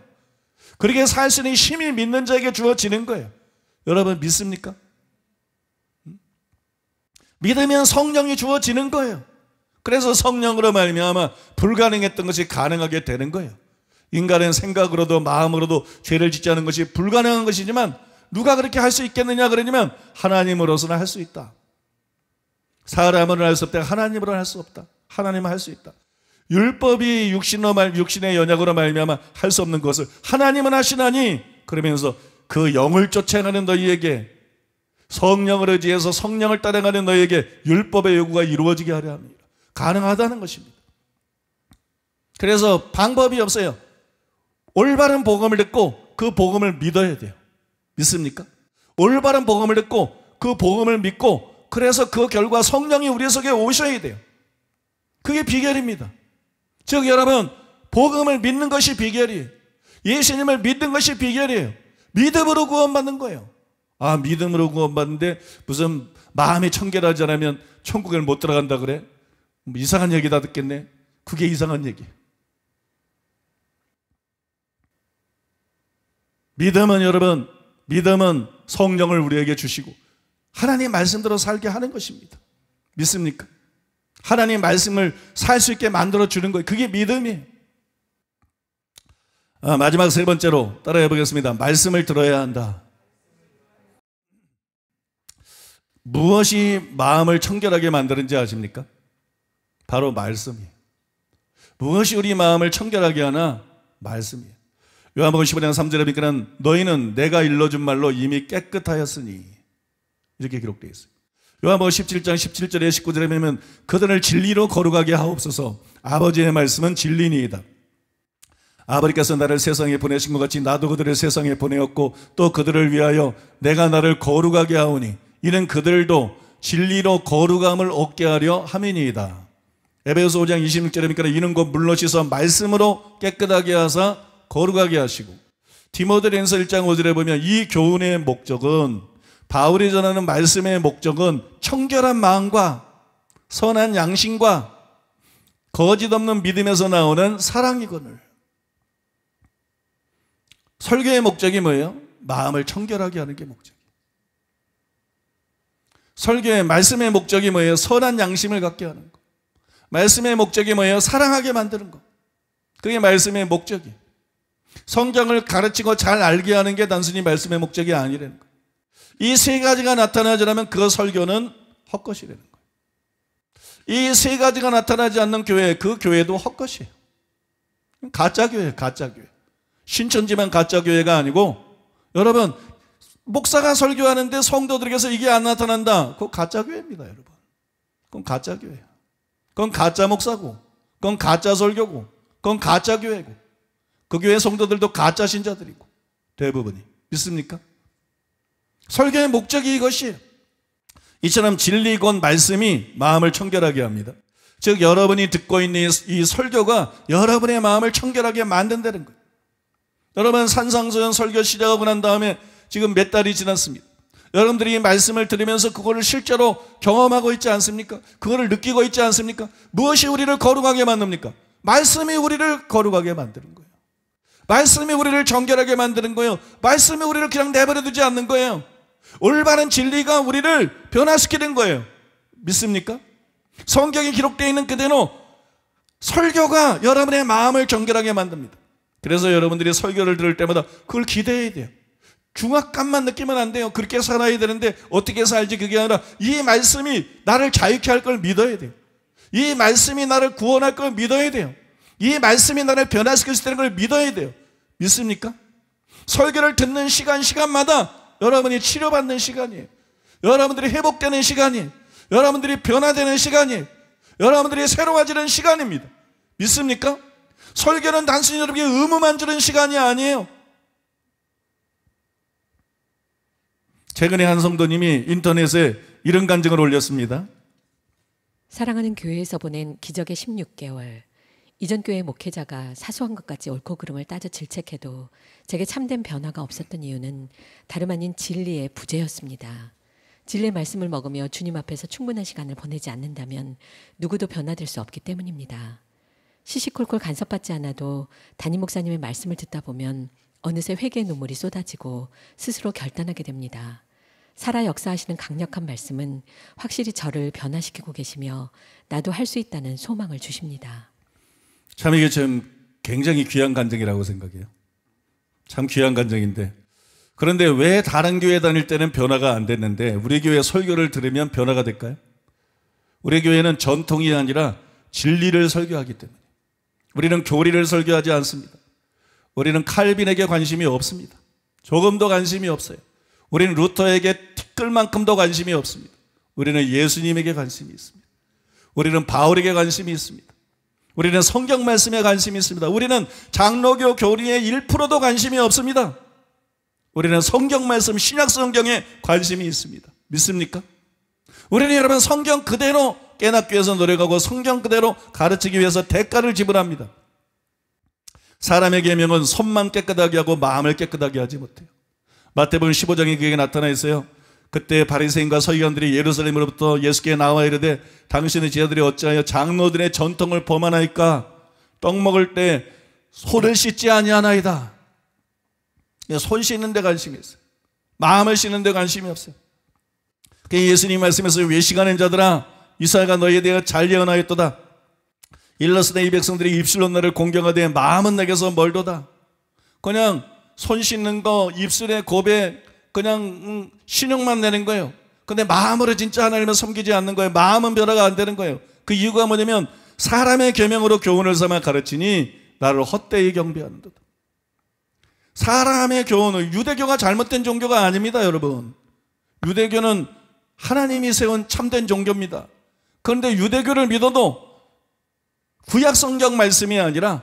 그렇게 살 수 있는 힘이 믿는 자에게 주어지는 거예요. 여러분 믿습니까? 믿으면 성령이 주어지는 거예요. 그래서 성령으로 말미암아 불가능했던 것이 가능하게 되는 거예요. 인간은 생각으로도 마음으로도 죄를 짓지 않은 것이 불가능한 것이지만 누가 그렇게 할 수 있겠느냐 그러냐면 하나님으로서는 할 수 있다. 사람으로는 할 수 없다. 하나님으로는 할 수 없다. 하나님은 할 수 있다. 율법이 육신의 연약으로 말미암아 할 수 없는 것을 하나님은 하시나니, 그러면서 그 영을 쫓아가는 너희에게, 성령을 의지해서 성령을 따라가는 너희에게 율법의 요구가 이루어지게 하려 합니다. 가능하다는 것입니다. 그래서 방법이 없어요. 올바른 복음을 듣고 그 복음을 믿어야 돼요. 믿습니까? 올바른 복음을 듣고 그 복음을 믿고, 그래서 그 결과 성령이 우리 속에 오셔야 돼요. 그게 비결입니다. 즉 여러분, 복음을 믿는 것이 비결이에요. 예수님을 믿는 것이 비결이에요. 믿음으로 구원받는 거예요. 아, 믿음으로 구원받는데 무슨 마음의 청결하지 않으면 천국에 못 들어간다 그래? 이상한 얘기 다 듣겠네. 그게 이상한 얘기예요. 믿음은 여러분, 믿음은 성령을 우리에게 주시고 하나님 말씀대로 살게 하는 것입니다. 믿습니까? 하나님 말씀을 살 수 있게 만들어주는 거예요. 그게 믿음이에요. 마지막 세 번째로 따라해 보겠습니다. 말씀을 들어야 한다. 무엇이 마음을 청결하게 만드는지 아십니까? 바로 말씀이에요. 무엇이 우리 마음을 청결하게 하나? 말씀이에요. 요한복음 15장 3절에 보니까 너희는 내가 일러준 말로 이미 깨끗하였으니, 이렇게 기록되어 있어요. 요한복음 17장 17절에 19절에 보면 그들을 진리로 거룩하게 하옵소서, 아버지의 말씀은 진리니이다. 아버지께서 나를 세상에 보내신 것 같이 나도 그들을 세상에 보내었고 또 그들을 위하여 내가 나를 거룩하게 하오니 이는 그들도 진리로 거룩함을 얻게 하려 함이니이다. 에베소 5장 26절에 보니까 이는 곧 물로 씻어 말씀으로 깨끗하게 하사 거룩하게 하시고, 디모데전서 1장 5절에 보면 이 교훈의 목적은, 바울이 전하는 말씀의 목적은 청결한 마음과 선한 양심과 거짓 없는 믿음에서 나오는 사랑이거늘. 설교의 목적이 뭐예요? 마음을 청결하게 하는 게 목적이에요. 설교의 말씀의 목적이 뭐예요? 선한 양심을 갖게 하는 거. 말씀의 목적이 뭐예요? 사랑하게 만드는 거. 그게 말씀의 목적이에요. 성경을 가르치고 잘 알게 하는 게 단순히 말씀의 목적이 아니라는 거예요. 이 세 가지가 나타나지 않으면 그 설교는 헛것이라는 거예요. 이 세 가지가 나타나지 않는 교회, 그 교회도 헛것이에요. 가짜 교회예요, 가짜 교회. 신천지만 가짜 교회가 아니고, 여러분, 목사가 설교하는데 성도들에게서 이게 안 나타난다. 그건 가짜 교회입니다, 여러분. 그건 가짜 교회예요. 그건 가짜 목사고, 그건 가짜 설교고, 그건 가짜 교회고, 그 교회 성도들도 가짜 신자들이고, 대부분이. 믿습니까? 설교의 목적이 이것이에요. 이처럼 진리 곧 말씀이 마음을 청결하게 합니다. 즉 여러분이 듣고 있는 이 설교가 여러분의 마음을 청결하게 만든다는 거예요. 여러분, 산상수훈 설교 시작하고 난 다음에 지금 몇 달이 지났습니다. 여러분들이 이 말씀을 들으면서 그거를 실제로 경험하고 있지 않습니까? 그거를 느끼고 있지 않습니까? 무엇이 우리를 거룩하게 만듭니까? 말씀이 우리를 거룩하게 만드는 거예요. 말씀이 우리를 정결하게 만드는 거예요. 말씀이 우리를 그냥 내버려 두지 않는 거예요. 올바른 진리가 우리를 변화시키는 거예요. 믿습니까? 성경이 기록되어 있는 그대로 설교가 여러분의 마음을 정결하게 만듭니다. 그래서 여러분들이 설교를 들을 때마다 그걸 기대해야 돼요. 중압감만 느끼면 안 돼요. 그렇게 살아야 되는데 어떻게 살지 그게 아니라 이 말씀이 나를 자유케 할 걸 믿어야 돼요. 이 말씀이 나를 구원할 걸 믿어야 돼요. 이 말씀이 나를 변화시킬 수 있다는 걸 믿어야 돼요. 믿습니까? 설교를 듣는 시간마다 여러분이 치료받는 시간이에요. 여러분들이 회복되는 시간이에요. 여러분들이 변화되는 시간이에요. 여러분들이 새로워지는 시간입니다. 믿습니까? 설교는 단순히 여러분에게 의무만 주는 시간이 아니에요. 최근에 한 성도님이 인터넷에 이런 간증을 올렸습니다. 사랑하는 교회에서 보낸 기적의 16개월. 이전 교회 목회자가 사소한 것까지 옳고 그름을 따져 질책해도 제게 참된 변화가 없었던 이유는 다름 아닌 진리의 부재였습니다. 진리의 말씀을 먹으며 주님 앞에서 충분한 시간을 보내지 않는다면 누구도 변화될 수 없기 때문입니다. 시시콜콜 간섭받지 않아도 담임 목사님의 말씀을 듣다 보면 어느새 회개의 눈물이 쏟아지고 스스로 결단하게 됩니다. 살아 역사하시는 강력한 말씀은 확실히 저를 변화시키고 계시며 나도 할 수 있다는 소망을 주십니다. 참 이게 참 굉장히 귀한 간증이라고 생각해요. 참 귀한 간증인데, 그런데 왜 다른 교회 다닐 때는 변화가 안 됐는데 우리 교회 설교를 들으면 변화가 될까요? 우리 교회는 전통이 아니라 진리를 설교하기 때문에 우리는 교리를 설교하지 않습니다. 우리는 칼빈에게 관심이 없습니다. 조금도 관심이 없어요. 우리는 루터에게 티끌만큼도 관심이 없습니다. 우리는 예수님에게 관심이 있습니다. 우리는 바울에게 관심이 있습니다. 우리는 성경 말씀에 관심이 있습니다. 우리는 장로교 교리의 1%도 관심이 없습니다. 우리는 성경 말씀, 신약 성경에 관심이 있습니다. 믿습니까? 우리는 여러분 성경 그대로 깨닫기 위해서 노력하고 성경 그대로 가르치기 위해서 대가를 지불합니다. 사람의 계명은 손만 깨끗하게 하고 마음을 깨끗하게 하지 못해요. 마태복음 15장에 그게 나타나 있어요. 그때 바리새인과 서기관들이 예루살렘으로부터 예수께 나와 이르되 당신의 제자들이 어찌하여 장로들의 전통을 범하나이까? 떡 먹을 때 손을 씻지 아니하나이다. 손 씻는 데 관심이 있어요. 마음을 씻는 데 관심이 없어요. 예수님 말씀에서 외식하는 자들아 이사야가 너희에 대해 잘 예언하였도다. 일렀으되 이 백성들이 입술로 나를 공경하되 마음은 내게서 멀도다. 그냥 손 씻는 거, 입술에 고백, 그냥 신용만 내는 거예요. 근데 마음으로 진짜 하나님을 섬기지 않는 거예요. 마음은 변화가 안 되는 거예요. 그 이유가 뭐냐면 사람의 계명으로 교훈을 삼아 가르치니 나를 헛되이 경배하는도다. 사람의 교훈을, 유대교가 잘못된 종교가 아닙니다, 여러분. 유대교는 하나님이 세운 참된 종교입니다. 그런데 유대교를 믿어도 구약 성경 말씀이 아니라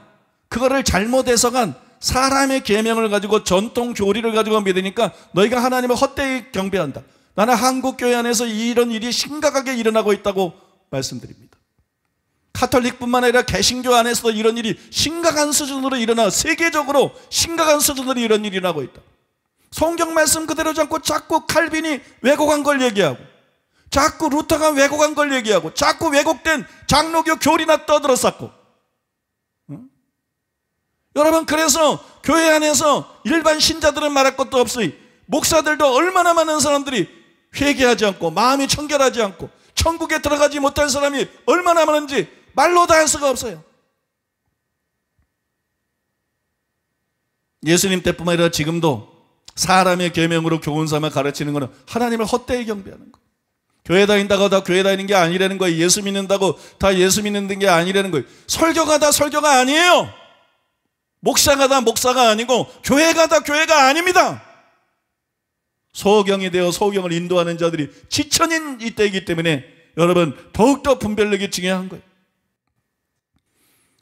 그거를 잘못 해석한 사람의 계명을 가지고 전통 교리를 가지고 믿으니까 너희가 하나님을 헛되이 경배한다. 나는 한국교회 안에서 이런 일이 심각하게 일어나고 있다고 말씀드립니다. 카톨릭뿐만 아니라 개신교 안에서도 이런 일이 심각한 수준으로 일어나, 세계적으로 심각한 수준으로 이런 일이 일어나고 있다. 성경 말씀 그대로 잡고 자꾸 칼빈이 왜곡한 걸 얘기하고 자꾸 루터가 왜곡한 걸 얘기하고 자꾸 왜곡된 장로교 교리나 떠들어 쌓고. 여러분, 그래서 교회 안에서 일반 신자들은 말할 것도 없으니 목사들도 얼마나 많은 사람들이 회개하지 않고 마음이 청결하지 않고 천국에 들어가지 못한 사람이 얼마나 많은지 말로 다 할 수가 없어요. 예수님 때뿐만 아니라 지금도 사람의 계명으로 교훈 삼아 가르치는 것은 하나님을 헛되이 경배하는 거예요. 교회 다닌다고 다 교회 다니는 게 아니라는 거예요. 예수 믿는다고 다 예수 믿는 게 아니라는 거예요. 설교가 다 설교가 아니에요. 목사가 다 목사가 아니고 교회가 다 교회가 아닙니다. 소경이 되어 소경을 인도하는 자들이 지천인 이때이기 때문에 여러분 더욱더 분별력이 중요한 거예요.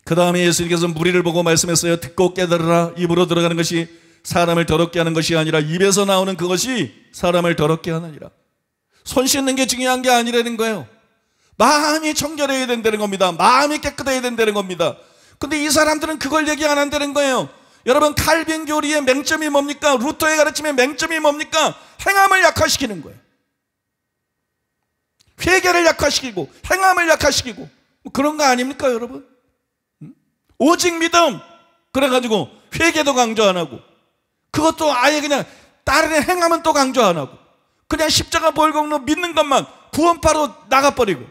그 다음에 예수님께서 무리를 보고 말씀했어요. 듣고 깨달으라. 입으로 들어가는 것이 사람을 더럽게 하는 것이 아니라 입에서 나오는 그것이 사람을 더럽게 하느니라. 손 씻는 게 중요한 게 아니라는 거예요. 마음이 청결해야 된다는 겁니다. 마음이 깨끗해야 된다는 겁니다. 근데 이 사람들은 그걸 얘기 안 한다는 거예요. 여러분, 칼빈 교리의 맹점이 뭡니까? 루터의 가르침의 맹점이 뭡니까? 행함을 약화시키는 거예요. 회개를 약화시키고 행함을 약화시키고 뭐 그런 거 아닙니까, 여러분? 오직 믿음. 그래가지고 회개도 강조 안 하고 그것도 아예 그냥 다른 행함은 또 강조 안 하고 그냥 십자가 벌금으로 믿는 것만 구원파로 나가버리고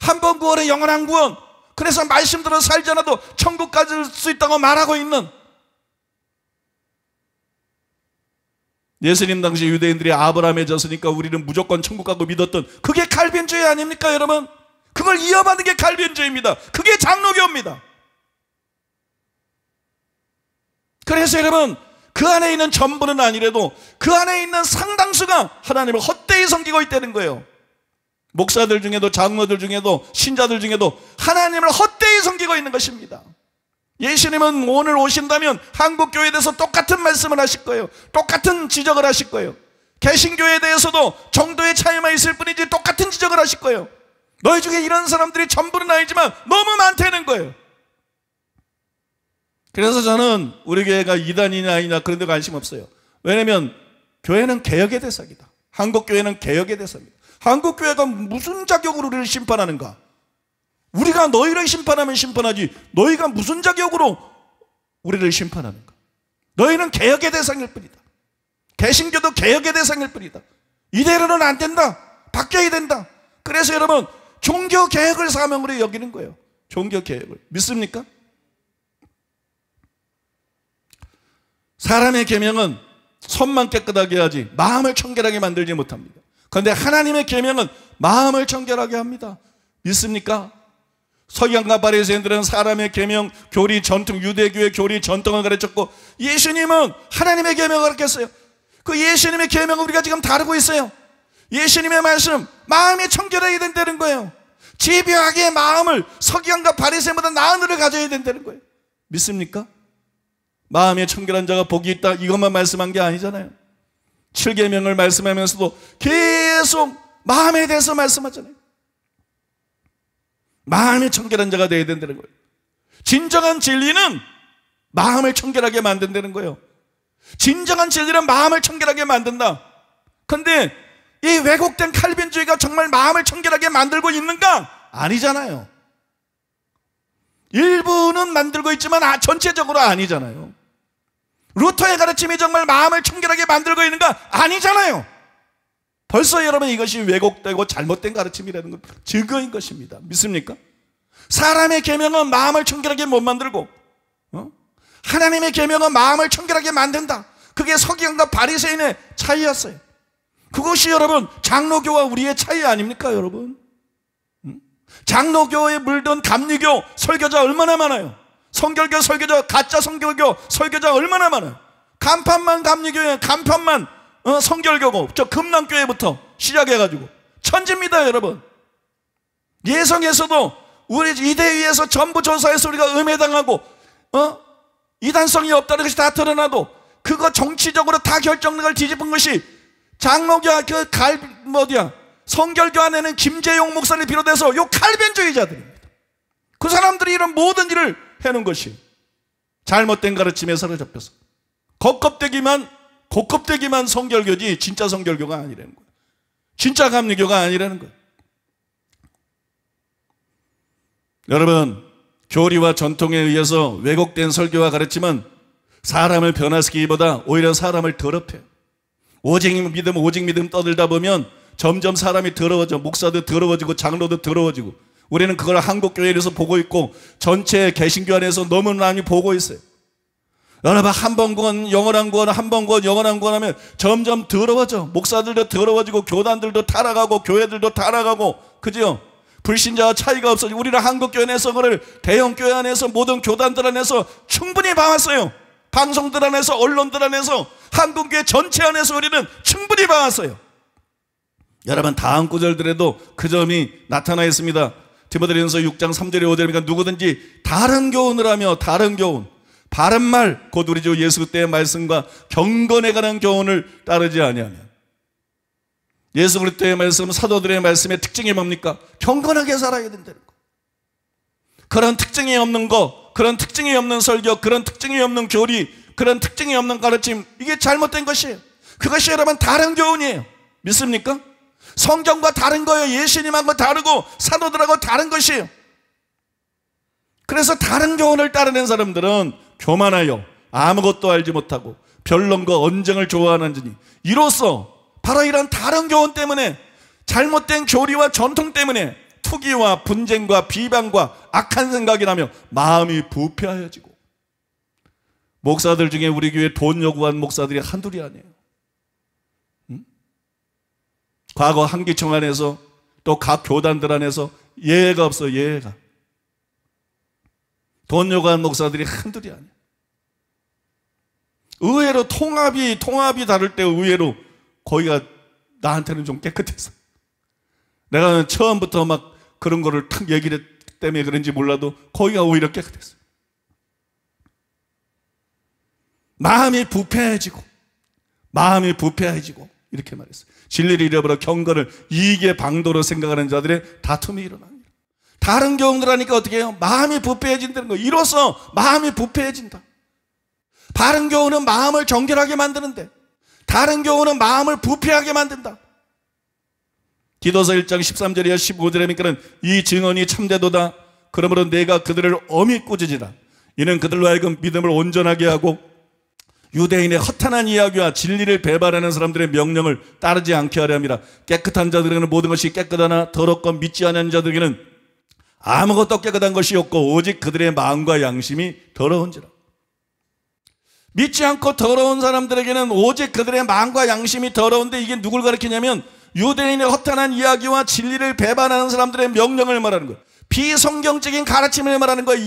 한 번 구원에 영원한 구원, 그래서 말씀대로 살지 않아도 천국 가질 수 있다고 말하고 있는. 예수님 당시 유대인들이 아브라함의 자손이니까 우리는 무조건 천국 가고 믿었던 그게 칼빈주의 아닙니까, 여러분? 그걸 이어받는 게 칼빈주의입니다. 그게 장로교입니다. 그래서 여러분, 그 안에 있는 전부는 아니래도 그 안에 있는 상당수가 하나님을 헛되이 섬기고 있다는 거예요. 목사들 중에도 장로들 중에도 신자들 중에도 하나님을 헛되이 섬기고 있는 것입니다. 예수님은 오늘 오신다면 한국교회에 대해서 똑같은 말씀을 하실 거예요. 똑같은 지적을 하실 거예요. 개신교에 대해서도 정도의 차이만 있을 뿐이지 똑같은 지적을 하실 거예요. 너희 중에 이런 사람들이 전부는 아니지만 너무 많다는 거예요. 그래서 저는 우리 교회가 이단이나 아니나 그런 데 관심 없어요. 왜냐하면 교회는 개혁의 대상이다. 한국교회는 개혁의 대상이다. 한국교회가 무슨 자격으로 우리를 심판하는가? 우리가 너희를 심판하면 심판하지 너희가 무슨 자격으로 우리를 심판하는가? 너희는 개혁의 대상일 뿐이다. 개신교도 개혁의 대상일 뿐이다. 이대로는 안 된다. 바뀌어야 된다. 그래서 여러분, 종교개혁을 사명으로 여기는 거예요. 종교개혁을. 믿습니까? 사람의 계명은 손만 깨끗하게 하지 마음을 청결하게 만들지 못합니다. 그런데 하나님의 계명은 마음을 청결하게 합니다. 있습니까? 서기관과 바리새인들은 사람의 계명, 교리, 전통, 유대교의 교리, 전통을 가르쳤고 예수님은 하나님의 계명을 가르쳤어요. 그 예수님의 계명을 우리가 지금 다루고 있어요. 예수님의 말씀, 마음의 청결해야 된다는 거예요. 집요하게 마음을 서기관과 바리새인보다 나은 의를 가져야 된다는 거예요. 믿습니까? 마음의 청결한 자가 복이 있다, 이것만 말씀한 게 아니잖아요. 7계명을 말씀하면서도 계속 마음에 대해서 말씀하잖아요. 마음의 청결한 자가 되어야 된다는 거예요. 진정한 진리는 마음을 청결하게 만든다는 거예요. 진정한 진리는 마음을 청결하게 만든다. 그런데 이 왜곡된 칼빈주의가 정말 마음을 청결하게 만들고 있는가? 아니잖아요. 일부는 만들고 있지만 전체적으로 아니잖아요. 루터의 가르침이 정말 마음을 청결하게 만들고 있는가? 아니잖아요. 벌써 여러분 이것이 왜곡되고 잘못된 가르침이라는 건 증거인 것입니다. 믿습니까? 사람의 계명은 마음을 청결하게 못 만들고 하나님의 계명은 마음을 청결하게 만든다. 그게 서기관과 바리새인의 차이였어요. 그것이 여러분 장로교와 우리의 차이 아닙니까 여러분? 장로교에 물든 감리교 설교자 얼마나 많아요. 성결교 설교자, 가짜 성결교 설교자 얼마나 많아요. 간판만 감리교에, 간판만 성결교고, 저 금남교회부터 시작해가지고 천지입니다 여러분. 예성에서도 우리 이대위에서 전부 조사해서 우리가 음해당하고 이단성이 없다는 것이 다 드러나도 그거 정치적으로 다 결정력을 뒤집은 것이 장로교와 그 성결교 안에는 김재용 목사를 비롯해서 요 칼빈주의자들입니다. 그 사람들이 이런 모든 일을 해놓은 것이 잘못된 가르침에 사로잡혀서 고껍데기만 성결교지 진짜 성결교가 아니라는 거예요. 진짜 감리교가 아니라는 거예요. 여러분, 교리와 전통에 의해서 왜곡된 설교와 가르침은 사람을 변화시키기보다 오히려 사람을 더럽혀요. 오직 믿음 떠들다 보면 점점 사람이 더러워져. 목사도 더러워지고 장로도 더러워지고. 우리는 그걸 한국교회에서 보고 있고 전체 개신교 안에서 너무 많이 보고 있어요. 여러분, 한 번 구원 영원한 구원 하면 점점 더러워져. 목사들도 더러워지고 교단들도 타락하고 교회들도 타락하고, 그죠? 불신자와 차이가 없어지고. 우리는 한국교회 안에서 그걸 대형교회 안에서 모든 교단들 안에서 충분히 봐왔어요. 방송들 안에서, 언론들 안에서, 한국교회 전체 안에서 우리는 충분히 봐왔어요. 여러분, 다음 구절들에도 그 점이 나타나 있습니다. 디모데전서 6장 3절에 5절입니다. 누구든지 다른 교훈을 하며, 다른 교훈, 바른 말, 곧 우리 주 예수 때의 말씀과 경건에 관한 교훈을 따르지 아니하면. 예수 그리스도의 말씀, 사도들의 말씀의 특징이 뭡니까? 경건하게 살아야 된다는 거. 그런 특징이 없는 거, 그런 특징이 없는 설교, 그런 특징이 없는 교리, 그런 특징이 없는 가르침, 이게 잘못된 것이에요. 그것이 여러분 다른 교훈이에요. 믿습니까? 성경과 다른 거예요. 예수님하고 다르고 사도들하고 다른 것이에요. 그래서 다른 교훈을 따르는 사람들은 교만하여 아무것도 알지 못하고 변론과 언쟁을 좋아하는지니, 이로써 바로 이런 다른 교훈 때문에, 잘못된 교리와 전통 때문에 투기와 분쟁과 비방과 악한 생각이 나며 마음이 부패하여지고. 목사들 중에 우리 교회 돈 요구한 목사들이 한둘이 아니에요. 과거 한기총 안에서 또 각 교단들 안에서 예외가 없어요. 예외가. 돈 요구한 목사들이 한둘이 아니에요. 의외로 통합이 다를 때 의외로 거기가 나한테는 좀 깨끗해서, 내가 처음부터 막 그런 거를 탁 얘기를 했기 때문에 그런지 몰라도 거기가 오히려 깨끗했어요. 마음이 부패해지고 이렇게 말했어요. 진리를 잃어버려 경건을 이익의 방도로 생각하는 자들의 다툼이 일어납니다. 다른 경우들 하니까 어떻게 해요? 마음이 부패해진다는 거예요. 이로써 마음이 부패해진다. 바른 교훈은 마음을 정결하게 만드는데 다른 교훈은 마음을 부패하게 만든다. 디도서 1장 13절이야 15절에 보니까는 이 증언이 참되도다. 그러므로 내가 그들을 엄히 꾸짖으라. 이는 그들로 하여금 믿음을 온전하게 하고 유대인의 허탄한 이야기와 진리를 배반하는 사람들의 명령을 따르지 않게 하려 함이라. 깨끗한 자들에게는 모든 것이 깨끗하나 더럽고 믿지 않은 자들에게는 아무것도 깨끗한 것이 없고 오직 그들의 마음과 양심이 더러운지라. 믿지 않고 더러운 사람들에게는 오직 그들의 마음과 양심이 더러운데, 이게 누굴 가리키냐면 유대인의 허탄한 이야기와 진리를 배반하는 사람들의 명령을 말하는 거예요. 비성경적인 가르침을 말하는 거예요.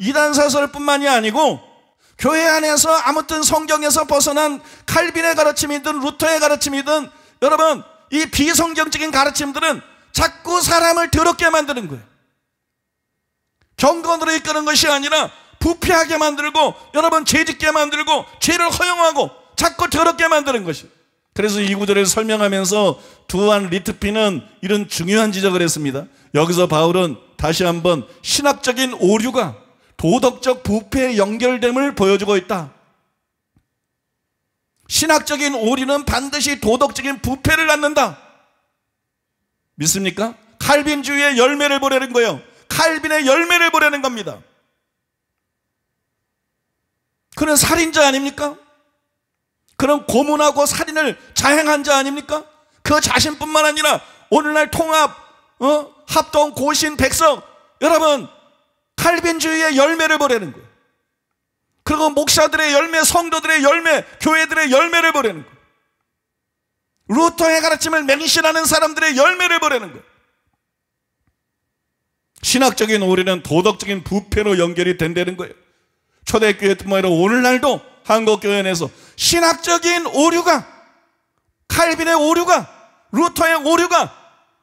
이단사설뿐만이 아니고 교회 안에서 아무튼 성경에서 벗어난 칼빈의 가르침이든 루터의 가르침이든, 여러분 이 비성경적인 가르침들은 자꾸 사람을 더럽게 만드는 거예요. 경건으로 이끄는 것이 아니라 부패하게 만들고, 여러분 죄짓게 만들고, 죄를 허용하고 자꾸 더럽게 만드는 것이에요. 그래서 이 구절을 설명하면서 두한 리트피는 이런 중요한 지적을 했습니다. 여기서 바울은 다시 한번 신학적인 오류가 도덕적 부패에 연결됨을 보여주고 있다. 신학적인 오류는 반드시 도덕적인 부패를 낳는다. 믿습니까? 칼빈주의의 열매를 보려는 거예요. 칼빈의 열매를 보려는 겁니다. 그는 살인자 아닙니까? 그는 고문하고 살인을 자행한 자 아닙니까? 그 자신뿐만 아니라 오늘날 통합, 합동, 고신, 백석, 여러분 칼빈주의의 열매를 보려는 거예요. 그리고 목사들의 열매, 성도들의 열매, 교회들의 열매를 보려는 거예요. 루터의 가르침을 맹신하는 사람들의 열매를 보려는 거예요. 신학적인 오류는 도덕적인 부패로 연결이 된다는 거예요. 초대교회뿐만 아니라 오늘날도 한국교회 내에서 신학적인 오류가, 칼빈의 오류가, 루터의 오류가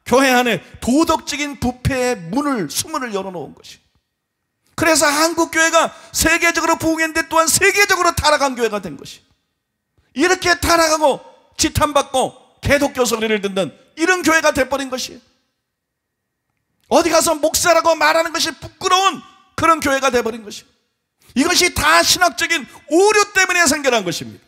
교회 안에 도덕적인 부패의 문을, 수문을 열어놓은 것이. 그래서 한국교회가 세계적으로 부흥했는데 또한 세계적으로 타락한 교회가 된 것이. 이렇게 타락하고 지탄받고 개독교 소리를 듣는 이런 교회가 돼버린 것이. 어디 가서 목사라고 말하는 것이 부끄러운 그런 교회가 돼버린 것이. 이것이 다 신학적인 오류 때문에 생겨난 것입니다.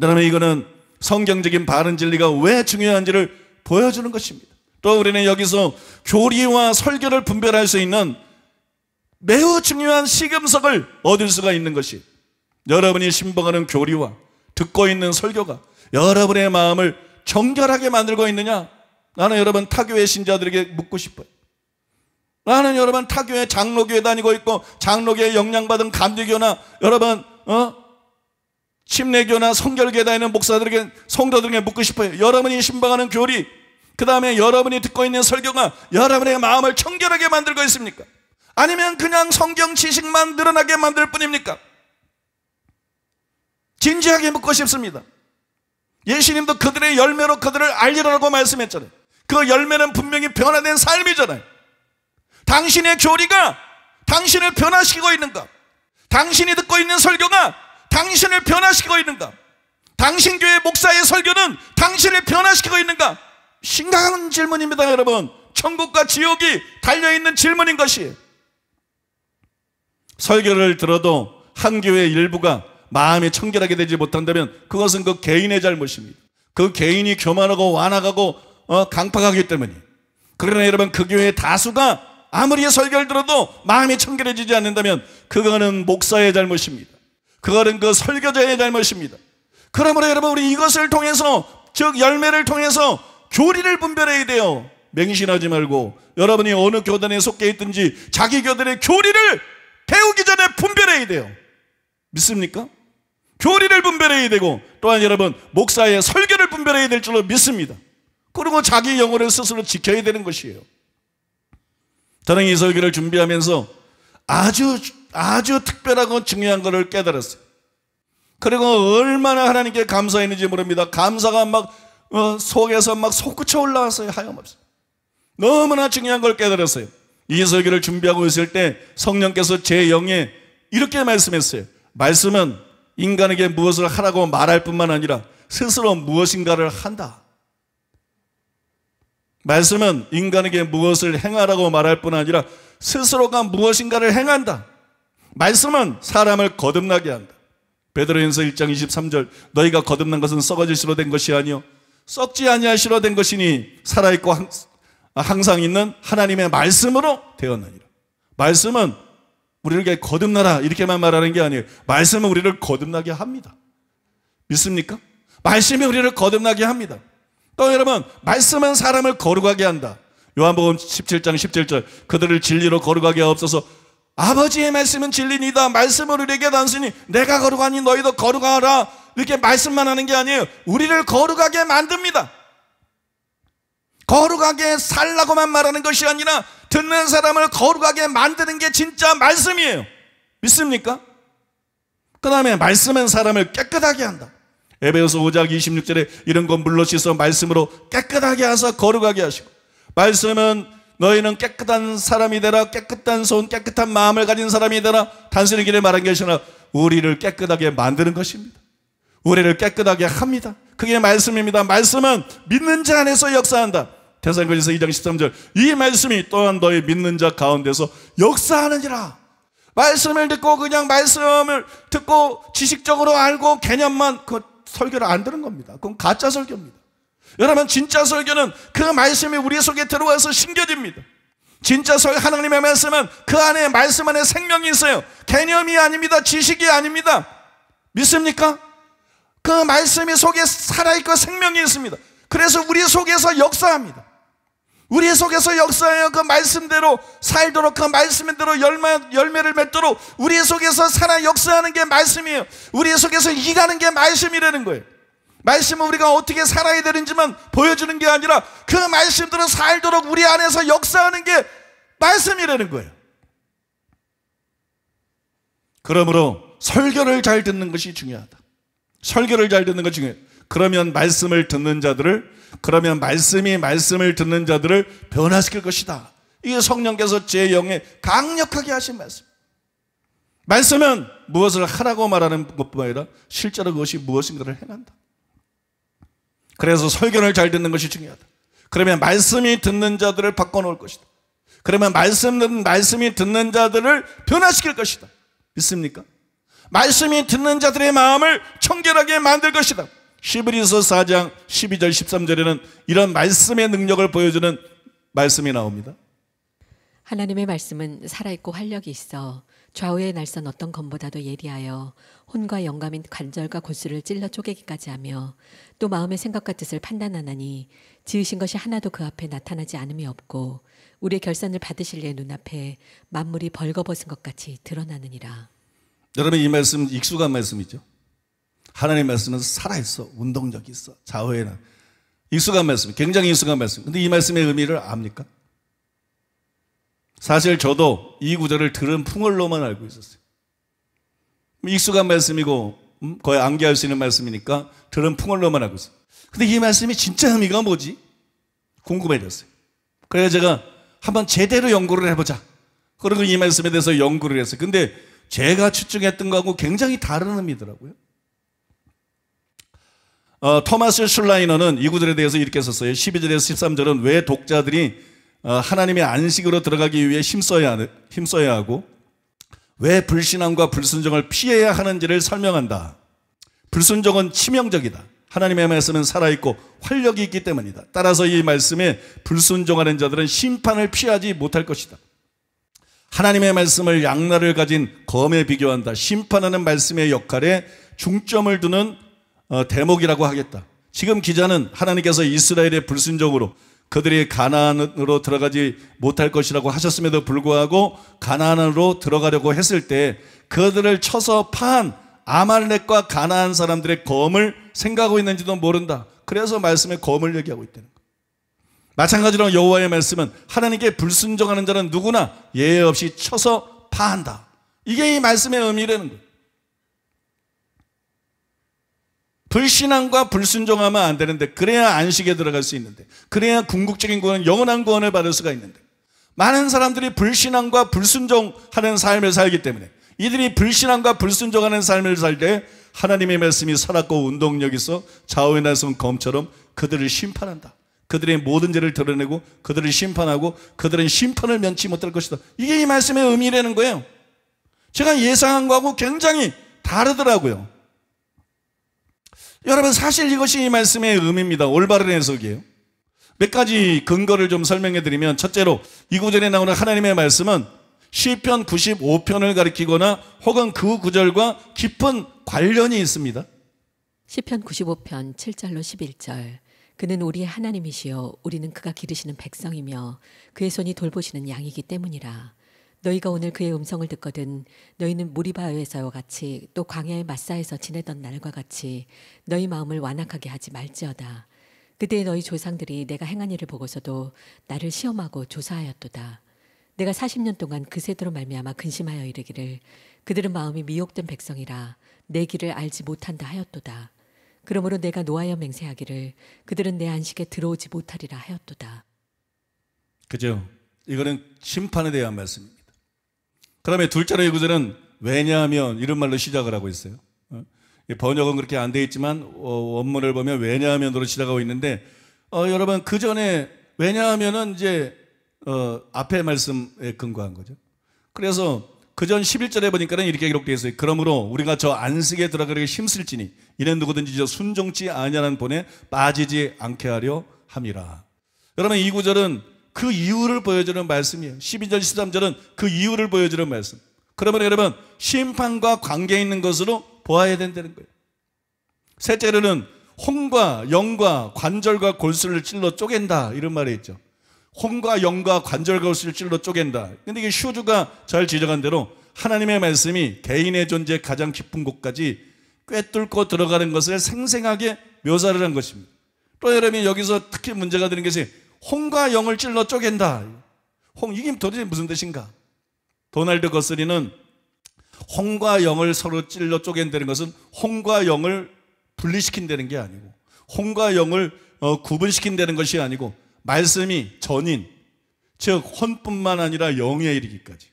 그다음에 이거는 성경적인 바른 진리가 왜 중요한지를 보여주는 것입니다. 또 우리는 여기서 교리와 설교를 분별할 수 있는 매우 중요한 시금석을 얻을 수가 있는 것이, 여러분이 신봉하는 교리와 듣고 있는 설교가 여러분의 마음을 정결하게 만들고 있느냐. 나는 여러분 타교의 신자들에게 묻고 싶어요. 나는 여러분 타교회 장로교회 다니고 있고, 장로교회 영향받은 감리교나 여러분 침례교나 성결교회 다니는 목사들에게, 성도들에게 묻고 싶어요. 여러분이 신방하는 교리, 그 다음에 여러분이 듣고 있는 설교가 여러분의 마음을 청결하게 만들고 있습니까? 아니면 그냥 성경 지식만 늘어나게 만들 뿐입니까? 진지하게 묻고 싶습니다. 예수님도 그들의 열매로 그들을 알리라고 말씀했잖아요. 그 열매는 분명히 변화된 삶이잖아요. 당신의 교리가 당신을 변화시키고 있는가? 당신이 듣고 있는 설교가 당신을 변화시키고 있는가? 당신 교회 목사의 설교는 당신을 변화시키고 있는가? 심각한 질문입니다, 여러분. 천국과 지옥이 달려있는 질문인 것이에요. 설교를 들어도 한 교회의 일부가 마음이 청결하게 되지 못한다면 그것은 그 개인의 잘못입니다. 그 개인이 교만하고 완악하고 강팍하기 때문이에요. 그러나 여러분, 그 교회의 다수가 아무리 설교를 들어도 마음이 청결해지지 않는다면 그거는 목사의 잘못입니다. 그거는 그 설교자의 잘못입니다. 그러므로 여러분, 우리 이것을 통해서, 즉 열매를 통해서 교리를 분별해야 돼요. 맹신하지 말고 여러분이 어느 교단에 속해 있든지 자기 교단의 교리를 배우기 전에 분별해야 돼요. 믿습니까? 교리를 분별해야 되고, 또한 여러분 목사의 설교를 분별해야 될 줄로 믿습니다. 그리고 자기 영혼을 스스로 지켜야 되는 것이에요. 저는 이 설교를 준비하면서 아주 특별하고 중요한 것을 깨달았어요. 그리고 얼마나 하나님께 감사했는지 모릅니다. 감사가 막 속에서 막 솟구쳐 올라왔어요. 하염없이. 너무나 중요한 걸 깨달았어요. 이 설교를 준비하고 있을 때 성령께서 제 영에 이렇게 말씀했어요. 말씀은 인간에게 무엇을 하라고 말할 뿐만 아니라 스스로 무엇인가를 한다. 말씀은 인간에게 무엇을 행하라고 말할 뿐 아니라 스스로가 무엇인가를 행한다. 말씀은 사람을 거듭나게 한다. 베드로전서 1장 23절, 너희가 거듭난 것은 썩어질 시로 된 것이 아니요 썩지 아니할 시로 된 것이니 살아있고 항상 있는 하나님의 말씀으로 되었느니라. 말씀은 우리에게 거듭나라 이렇게만 말하는 게 아니에요. 말씀은 우리를 거듭나게 합니다. 믿습니까? 말씀이 우리를 거듭나게 합니다. 또 여러분, 말씀은 사람을 거룩하게 한다. 요한복음 17장 17절, 그들을 진리로 거룩하게 하옵소서. 아버지의 말씀은 진리니이다. 말씀을 우리에게 단순히 내가 거룩하니 너희도 거룩하라 이렇게 말씀만 하는 게 아니에요. 우리를 거룩하게 만듭니다. 거룩하게 살라고만 말하는 것이 아니라 듣는 사람을 거룩하게 만드는 게 진짜 말씀이에요. 믿습니까? 그 다음에 말씀은 사람을 깨끗하게 한다. 에베소 5장 26절에 이런 건 물로 씻어 말씀으로 깨끗하게 하사 거룩하게 하시고, 말씀은 너희는 깨끗한 사람이 되라, 깨끗한 손, 깨끗한 마음을 가진 사람이 되라, 단순히 길에 말한 것이 아니라 우리를 깨끗하게 만드는 것입니다. 우리를 깨끗하게 합니다. 그게 말씀입니다. 말씀은 믿는 자 안에서 역사한다. 데살로니가전서 2장 13절, 이 말씀이 또한 너희 믿는 자 가운데서 역사하느니라. 말씀을 듣고 그냥 말씀을 듣고 지식적으로 알고 개념만 그 설교를 안 들은 겁니다. 그건 가짜 설교입니다. 여러분, 진짜 설교는 그 말씀이 우리 속에 들어와서 심겨집니다. 진짜 설교, 하나님의 말씀은 그 안에, 말씀 안에 생명이 있어요. 개념이 아닙니다. 지식이 아닙니다. 믿습니까? 그 말씀이 속에 살아있고 생명이 있습니다. 그래서 우리 속에서 역사합니다. 우리 속에서 역사해요. 그 말씀대로 살도록, 그 말씀대로 열매를 맺도록 우리 속에서 살아 역사하는 게 말씀이에요. 우리 속에서 일하는 게 말씀이라는 거예요. 말씀은 우리가 어떻게 살아야 되는지만 보여주는 게 아니라 그 말씀대로 살도록 우리 안에서 역사하는 게 말씀이라는 거예요. 그러므로 설교를 잘 듣는 것이 중요하다. 설교를 잘 듣는 것이 중요해요. 그러면 말씀이 말씀을 듣는 자들을 변화시킬 것이다. 이게 성령께서 제 영에 강력하게 하신 말씀. 말씀은 무엇을 하라고 말하는 것뿐만 아니라 실제로 그것이 무엇인가를 행한다. 그래서 설교를 잘 듣는 것이 중요하다. 그러면 말씀이 듣는 자들을 바꿔놓을 것이다. 그러면 말씀이 듣는 자들을 변화시킬 것이다. 믿습니까? 말씀이 듣는 자들의 마음을 청결하게 만들 것이다. 히브리서 4장 12절 13절에는 이런 말씀의 능력을 보여주는 말씀이 나옵니다. 하나님의 말씀은 살아있고 활력이 있어 좌우에 날선 어떤 검보다도 예리하여 혼과 영감인 관절과 골수를 찔러 쪼개기까지 하며 또 마음의 생각과 뜻을 판단하나니 지으신 것이 하나도 그 앞에 나타나지 않음이 없고 우리의 결산을 받으실 예 눈앞에 만물이 벌거벗은 것 같이 드러나느니라. 여러분, 이 말씀 익숙한 말씀이죠. 하나님의 말씀은 살아있어, 운동력이 있어, 좌우에는. 익숙한 말씀, 굉장히 익숙한 말씀. 근데 이 말씀의 의미를 압니까? 사실 저도 이 구절을 들은 풍월로만 알고 있었어요. 익숙한 말씀이고 거의 암기할 수 있는 말씀이니까 들은 풍월로만 알고 있어요. 근데 이 말씀이 진짜 의미가 뭐지? 궁금해졌어요. 그래서 제가 한번 제대로 연구를 해보자. 그리고 이 말씀에 대해서 연구를 했어요. 근데 제가 추측했던 거하고 굉장히 다른 의미더라고요. 토마스 슐라이너는 이 구절에 대해서 이렇게 썼어요. 12절에서 13절은 왜 독자들이 하나님의 안식으로 들어가기 위해 힘써야 하고 왜 불신앙과 불순종을 피해야 하는지를 설명한다. 불순종은 치명적이다. 하나님의 말씀은 살아있고 활력이 있기 때문이다. 따라서 이 말씀에 불순종하는 자들은 심판을 피하지 못할 것이다. 하나님의 말씀을 양날을 가진 검에 비교한다. 심판하는 말씀의 역할에 중점을 두는 대목이라고 하겠다. 지금 기자는 하나님께서 이스라엘의 불순종으로 그들이 가나안으로 들어가지 못할 것이라고 하셨음에도 불구하고 가나안으로 들어가려고 했을 때 그들을 쳐서 파한 아말렉과 가나안 사람들의 검을 생각하고 있는지도 모른다. 그래서 말씀에 검을 얘기하고 있다는 거예요. 마찬가지로 여호와의 말씀은 하나님께 불순종하는 자는 누구나 예외 없이 쳐서 파한다. 이게 이 말씀의 의미라는 거예요. 불신앙과 불순종하면 안 되는데, 그래야 안식에 들어갈 수 있는데, 그래야 궁극적인 구원, 영원한 구원을 받을 수가 있는데, 많은 사람들이 불신앙과 불순종하는 삶을 살기 때문에, 이들이 불신앙과 불순종하는 삶을 살 때 하나님의 말씀이 살았고 운동력이 있어 좌우에 날선 검처럼 그들을 심판한다. 그들의 모든 죄를 드러내고 그들을 심판하고 그들은 심판을 면치 못할 것이다. 이게 이 말씀의 의미라는 거예요. 제가 예상한 거하고 굉장히 다르더라고요. 여러분, 사실 이것이 이 말씀의 의미입니다. 올바른 해석이에요. 몇 가지 근거를 좀 설명해 드리면, 첫째로 이 구절에 나오는 하나님의 말씀은 시편 95편을 가리키거나 혹은 그 구절과 깊은 관련이 있습니다. 시편 95편 7절로 11절, 그는 우리의 하나님이시요 우리는 그가 기르시는 백성이며 그의 손이 돌보시는 양이기 때문이라. 너희가 오늘 그의 음성을 듣거든 너희는 무리바에서 같이 또 광야의 마사에서 지내던 날과 같이 너희 마음을 완악하게 하지 말지어다. 그때 너희 조상들이 내가 행한 일을 보고서도 나를 시험하고 조사하였도다. 내가 40년 동안 그새도로 말미암아 근심하여 이르기를 그들은 마음이 미혹된 백성이라 내 길을 알지 못한다 하였도다. 그러므로 내가 노하여 맹세하기를 그들은 내 안식에 들어오지 못하리라 하였도다. 그죠? 이거는 심판에 대한 말씀입니다. 그 다음에 둘째로 이 구절은 왜냐하면 이런 말로 시작을 하고 있어요. 번역은 그렇게 안 돼 있지만 원문을 보면 왜냐하면으로 시작하고 있는데 여러분 그 전에 왜냐하면은 이제 앞에 말씀에 근거한 거죠. 그래서 그 전 11절에 보니까는 이렇게 기록되어 있어요. 그러므로 우리가 저 안식에 들어가려고 힘쓸지니 이는 누구든지 저 순종치 아니하는 본에 빠지지 않게 하려 함이라. 여러분 이 구절은 그 이유를 보여주는 말씀이에요. 12절 13절은 그 이유를 보여주는 말씀. 그러면 여러분 심판과 관계 있는 것으로 보아야 된다는 거예요. 셋째로는 혼과 영과 관절과 골수를 찔러 쪼갠다 이런 말이 있죠. 혼과 영과 관절과 골수를 찔러 쪼갠다. 근데 이게 슈즈가 잘 지적한 대로 하나님의 말씀이 개인의 존재 가장 깊은 곳까지 꿰뚫고 들어가는 것을 생생하게 묘사를 한 것입니다. 또 여러분이 여기서 특히 문제가 되는 것이 홍과 영을 찔러 쪼갠다. 홍, 이게 도대체 무슨 뜻인가? 도널드 거스리는 홍과 영을 서로 찔러 쪼갠다는 것은 홍과 영을 분리시킨다는 게 아니고 홍과 영을 구분시킨다는 것이 아니고 말씀이 전인, 즉 혼뿐만 아니라 영에 이르기까지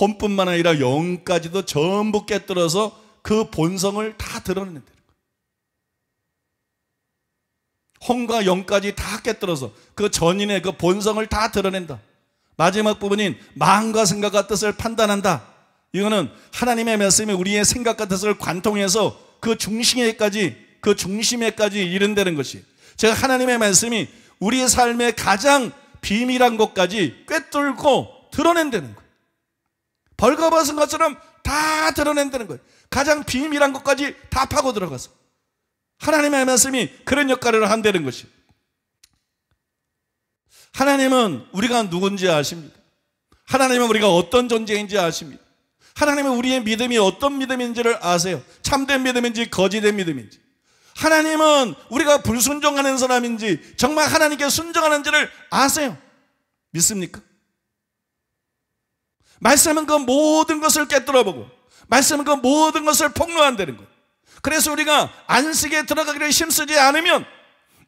혼뿐만 아니라 영까지도 전부 깨뜨려서 그 본성을 다 드러낸다. 혼과 영까지 다 깨뜨려서 그 전인의 그 본성을 다 드러낸다. 마지막 부분인 마음과 생각과 뜻을 판단한다. 이거는 하나님의 말씀이 우리의 생각과 뜻을 관통해서 그 중심에까지 이른다는 것이, 제가 하나님의 말씀이 우리의 삶의 가장 비밀한 것까지 꿰뚫고 드러낸다는 거예요. 벌거벗은 것처럼 다 드러낸다는 거예요. 가장 비밀한 것까지 다 파고 들어가서 하나님의 말씀이 그런 역할을 한다는 것이. 하나님은 우리가 누군지 아십니다. 하나님은 우리가 어떤 존재인지 아십니다. 하나님은 우리의 믿음이 어떤 믿음인지를 아세요. 참된 믿음인지 거짓된 믿음인지. 하나님은 우리가 불순종하는 사람인지 정말 하나님께 순종하는지를 아세요. 믿습니까? 말씀은 그 모든 것을 깨뜨려보고 말씀은 그 모든 것을 폭로한다는 거예요. 그래서 우리가 안식에 들어가기를 힘쓰지 않으면,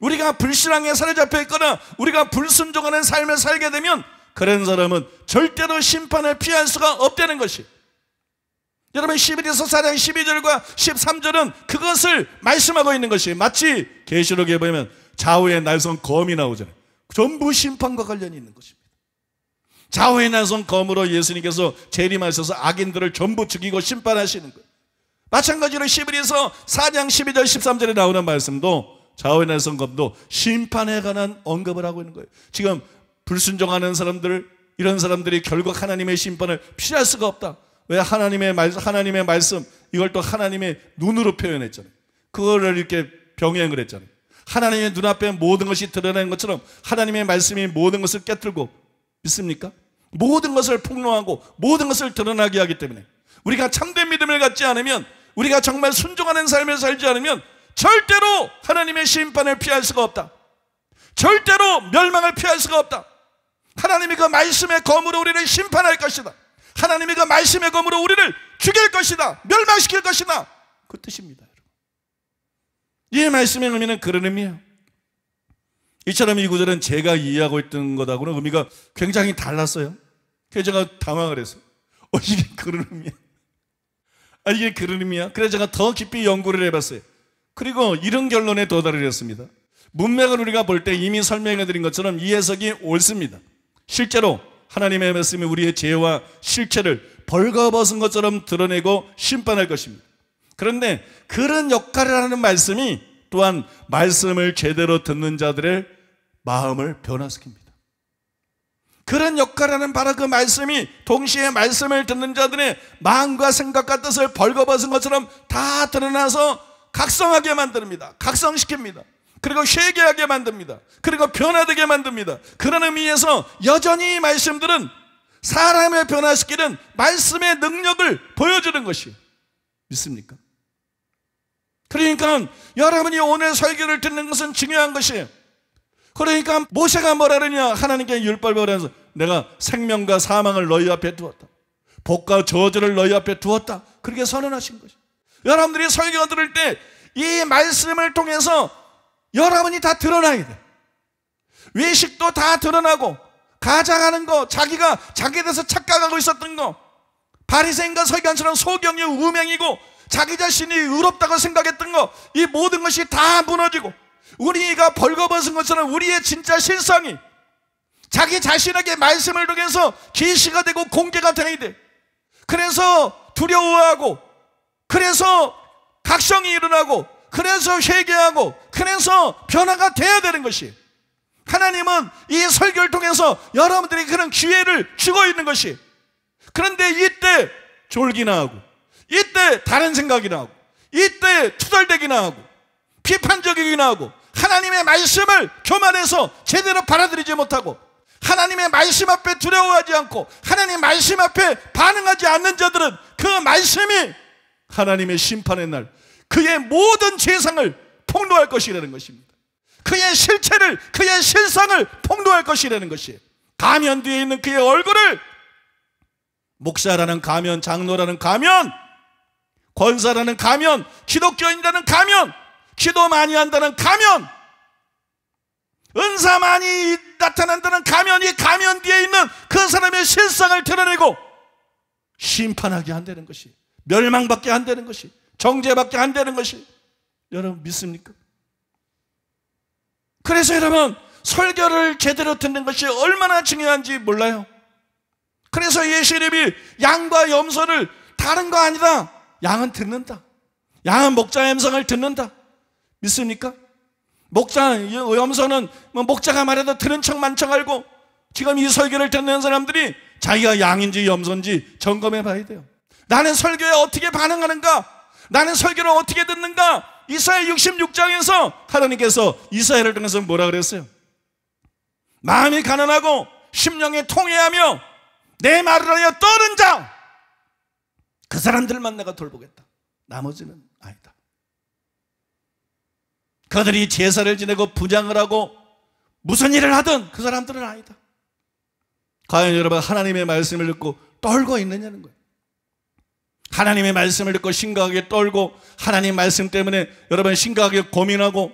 우리가 불신앙에 사로잡혀 있거나 우리가 불순종하는 삶을 살게 되면 그런 사람은 절대로 심판을 피할 수가 없다는 것이. 여러분 11에서 4장 12절과 13절은 그것을 말씀하고 있는 것이, 마치 계시록에 보면 좌우의 날선 검이 나오잖아요. 전부 심판과 관련이 있는 것입니다. 좌우의 날선 검으로 예수님께서 재림하셔서 악인들을 전부 죽이고 심판하시는 거예요. 마찬가지로 시브리서 4장 12절 13절에 나오는 말씀도 좌우의 날선 검도 심판에 관한 언급을 하고 있는 거예요. 지금 불순종하는 사람들, 이런 사람들이 결국 하나님의 심판을 피할 수가 없다. 왜? 하나님의 말씀 이걸 또 하나님의 눈으로 표현했잖아요. 그거를 이렇게 병행을 했잖아요. 하나님의 눈앞에 모든 것이 드러나는 것처럼 하나님의 말씀이 모든 것을 깨뜨리고, 믿습니까? 모든 것을 폭로하고 모든 것을 드러나게 하기 때문에 우리가 참된 믿음을 갖지 않으면, 우리가 정말 순종하는 삶을 살지 않으면 절대로 하나님의 심판을 피할 수가 없다. 절대로 멸망을 피할 수가 없다. 하나님이 그 말씀의 검으로 우리를 심판할 것이다. 하나님이 그 말씀의 검으로 우리를 죽일 것이다. 멸망시킬 것이다. 그 뜻입니다. 이 말씀의 의미는 그런 의미예요. 이처럼 이 구절은 제가 이해하고 있던 것하고는 의미가 굉장히 달랐어요. 그래서 제가 당황을 했어요. 이게 그런 의미야? 이게 그런 의미야? 그래서 제가 더 깊이 연구를 해봤어요. 그리고 이런 결론에 도달을 했습니다. 문맥을 우리가 볼 때 이미 설명해드린 것처럼 이 해석이 옳습니다. 실제로 하나님의 말씀이 우리의 죄와 실체를 벌거벗은 것처럼 드러내고 심판할 것입니다. 그런데 그런 역할을 하는 말씀이 또한 말씀을 제대로 듣는 자들의 마음을 변화시킵니다. 그런 역할을 하는 바로 그 말씀이 동시에 말씀을 듣는 자들의 마음과 생각과 뜻을 벌거벗은 것처럼 다 드러나서 각성하게 만듭니다. 각성시킵니다. 그리고 회개하게 만듭니다. 그리고 변화되게 만듭니다. 그런 의미에서 여전히 말씀들은 사람을 변화시키는 말씀의 능력을 보여주는 것이에요. 믿습니까? 그러니까 여러분이 오늘 설교를 듣는 것은 중요한 것이에요. 그러니까 모세가 뭐라 그러냐, 하나님께 율법을 보면서 내가 생명과 사망을 너희 앞에 두었다, 복과 저주를 너희 앞에 두었다, 그렇게 선언하신 것이에요. 여러분들이 설교 들을 때 이 말씀을 통해서 여러분이 다 드러나야 돼. 외식도 다 드러나고, 가장하는 거, 자기가 자기에 대해서 착각하고 있었던 거, 바리새인과 서기관처럼 소경이 우명이고 자기 자신이 의롭다고 생각했던 거, 이 모든 것이 다 무너지고, 우리가 벌거벗은 것처럼 우리의 진짜 실상이 자기 자신에게 말씀을 통해서 계시가 되고 공개가 되어야 돼. 그래서 두려워하고, 그래서 각성이 일어나고, 그래서 회개하고, 그래서 변화가 돼야 되는 것이, 하나님은 이 설교를 통해서 여러분들이 그런 기회를 주고 있는 것이. 그런데 이때 졸기나 하고, 이때 다른 생각이나 하고, 이때 투덜대기나 하고, 비판적이기나 하고, 하나님의 말씀을 교만해서 제대로 받아들이지 못하고, 하나님의 말씀 앞에 두려워하지 않고, 하나님 말씀 앞에 반응하지 않는 자들은 그 말씀이 하나님의 심판의 날 그의 모든 죄상을 폭로할 것이라는 것입니다. 그의 실체를, 그의 실상을 폭로할 것이라는 것이에요. 가면 뒤에 있는 그의 얼굴을, 목사라는 가면, 장로라는 가면, 권사라는 가면, 기독교인이라는 가면, 기도 많이 한다는 가면, 은사 많이 나타난다는 가면, 이 가면 뒤에 있는 그 사람의 실상을 드러내고 심판하게 한다는 것이, 멸망밖에 안 되는 것이, 정죄밖에 안 되는 것이. 여러분 믿습니까? 그래서 여러분 설교를 제대로 듣는 것이 얼마나 중요한지 몰라요. 그래서 예수님이 양과 염소를 다른 거 아니다, 양은 듣는다, 양은 목자의 음성을 듣는다. 믿습니까? 목자, 염소는 목자가 말해도 들은 척만 척 알고, 지금 이 설교를 듣는 사람들이 자기가 양인지 염소인지 점검해 봐야 돼요. 나는 설교에 어떻게 반응하는가, 나는 설교를 어떻게 듣는가. 이사야 66장에서 하나님께서 이사야를 통해서 뭐라 그랬어요? 마음이 가난하고 심령이 통회하며 내 말을 하여 떠는 자, 그 사람들만 내가 돌보겠다, 나머지는 아니다. 그들이 제사를 지내고 분향을 하고 무슨 일을 하든 그 사람들은 아니다. 과연 여러분 하나님의 말씀을 듣고 떨고 있느냐는 거예요. 하나님의 말씀을 듣고 심각하게 떨고, 하나님 말씀 때문에 여러분 심각하게 고민하고,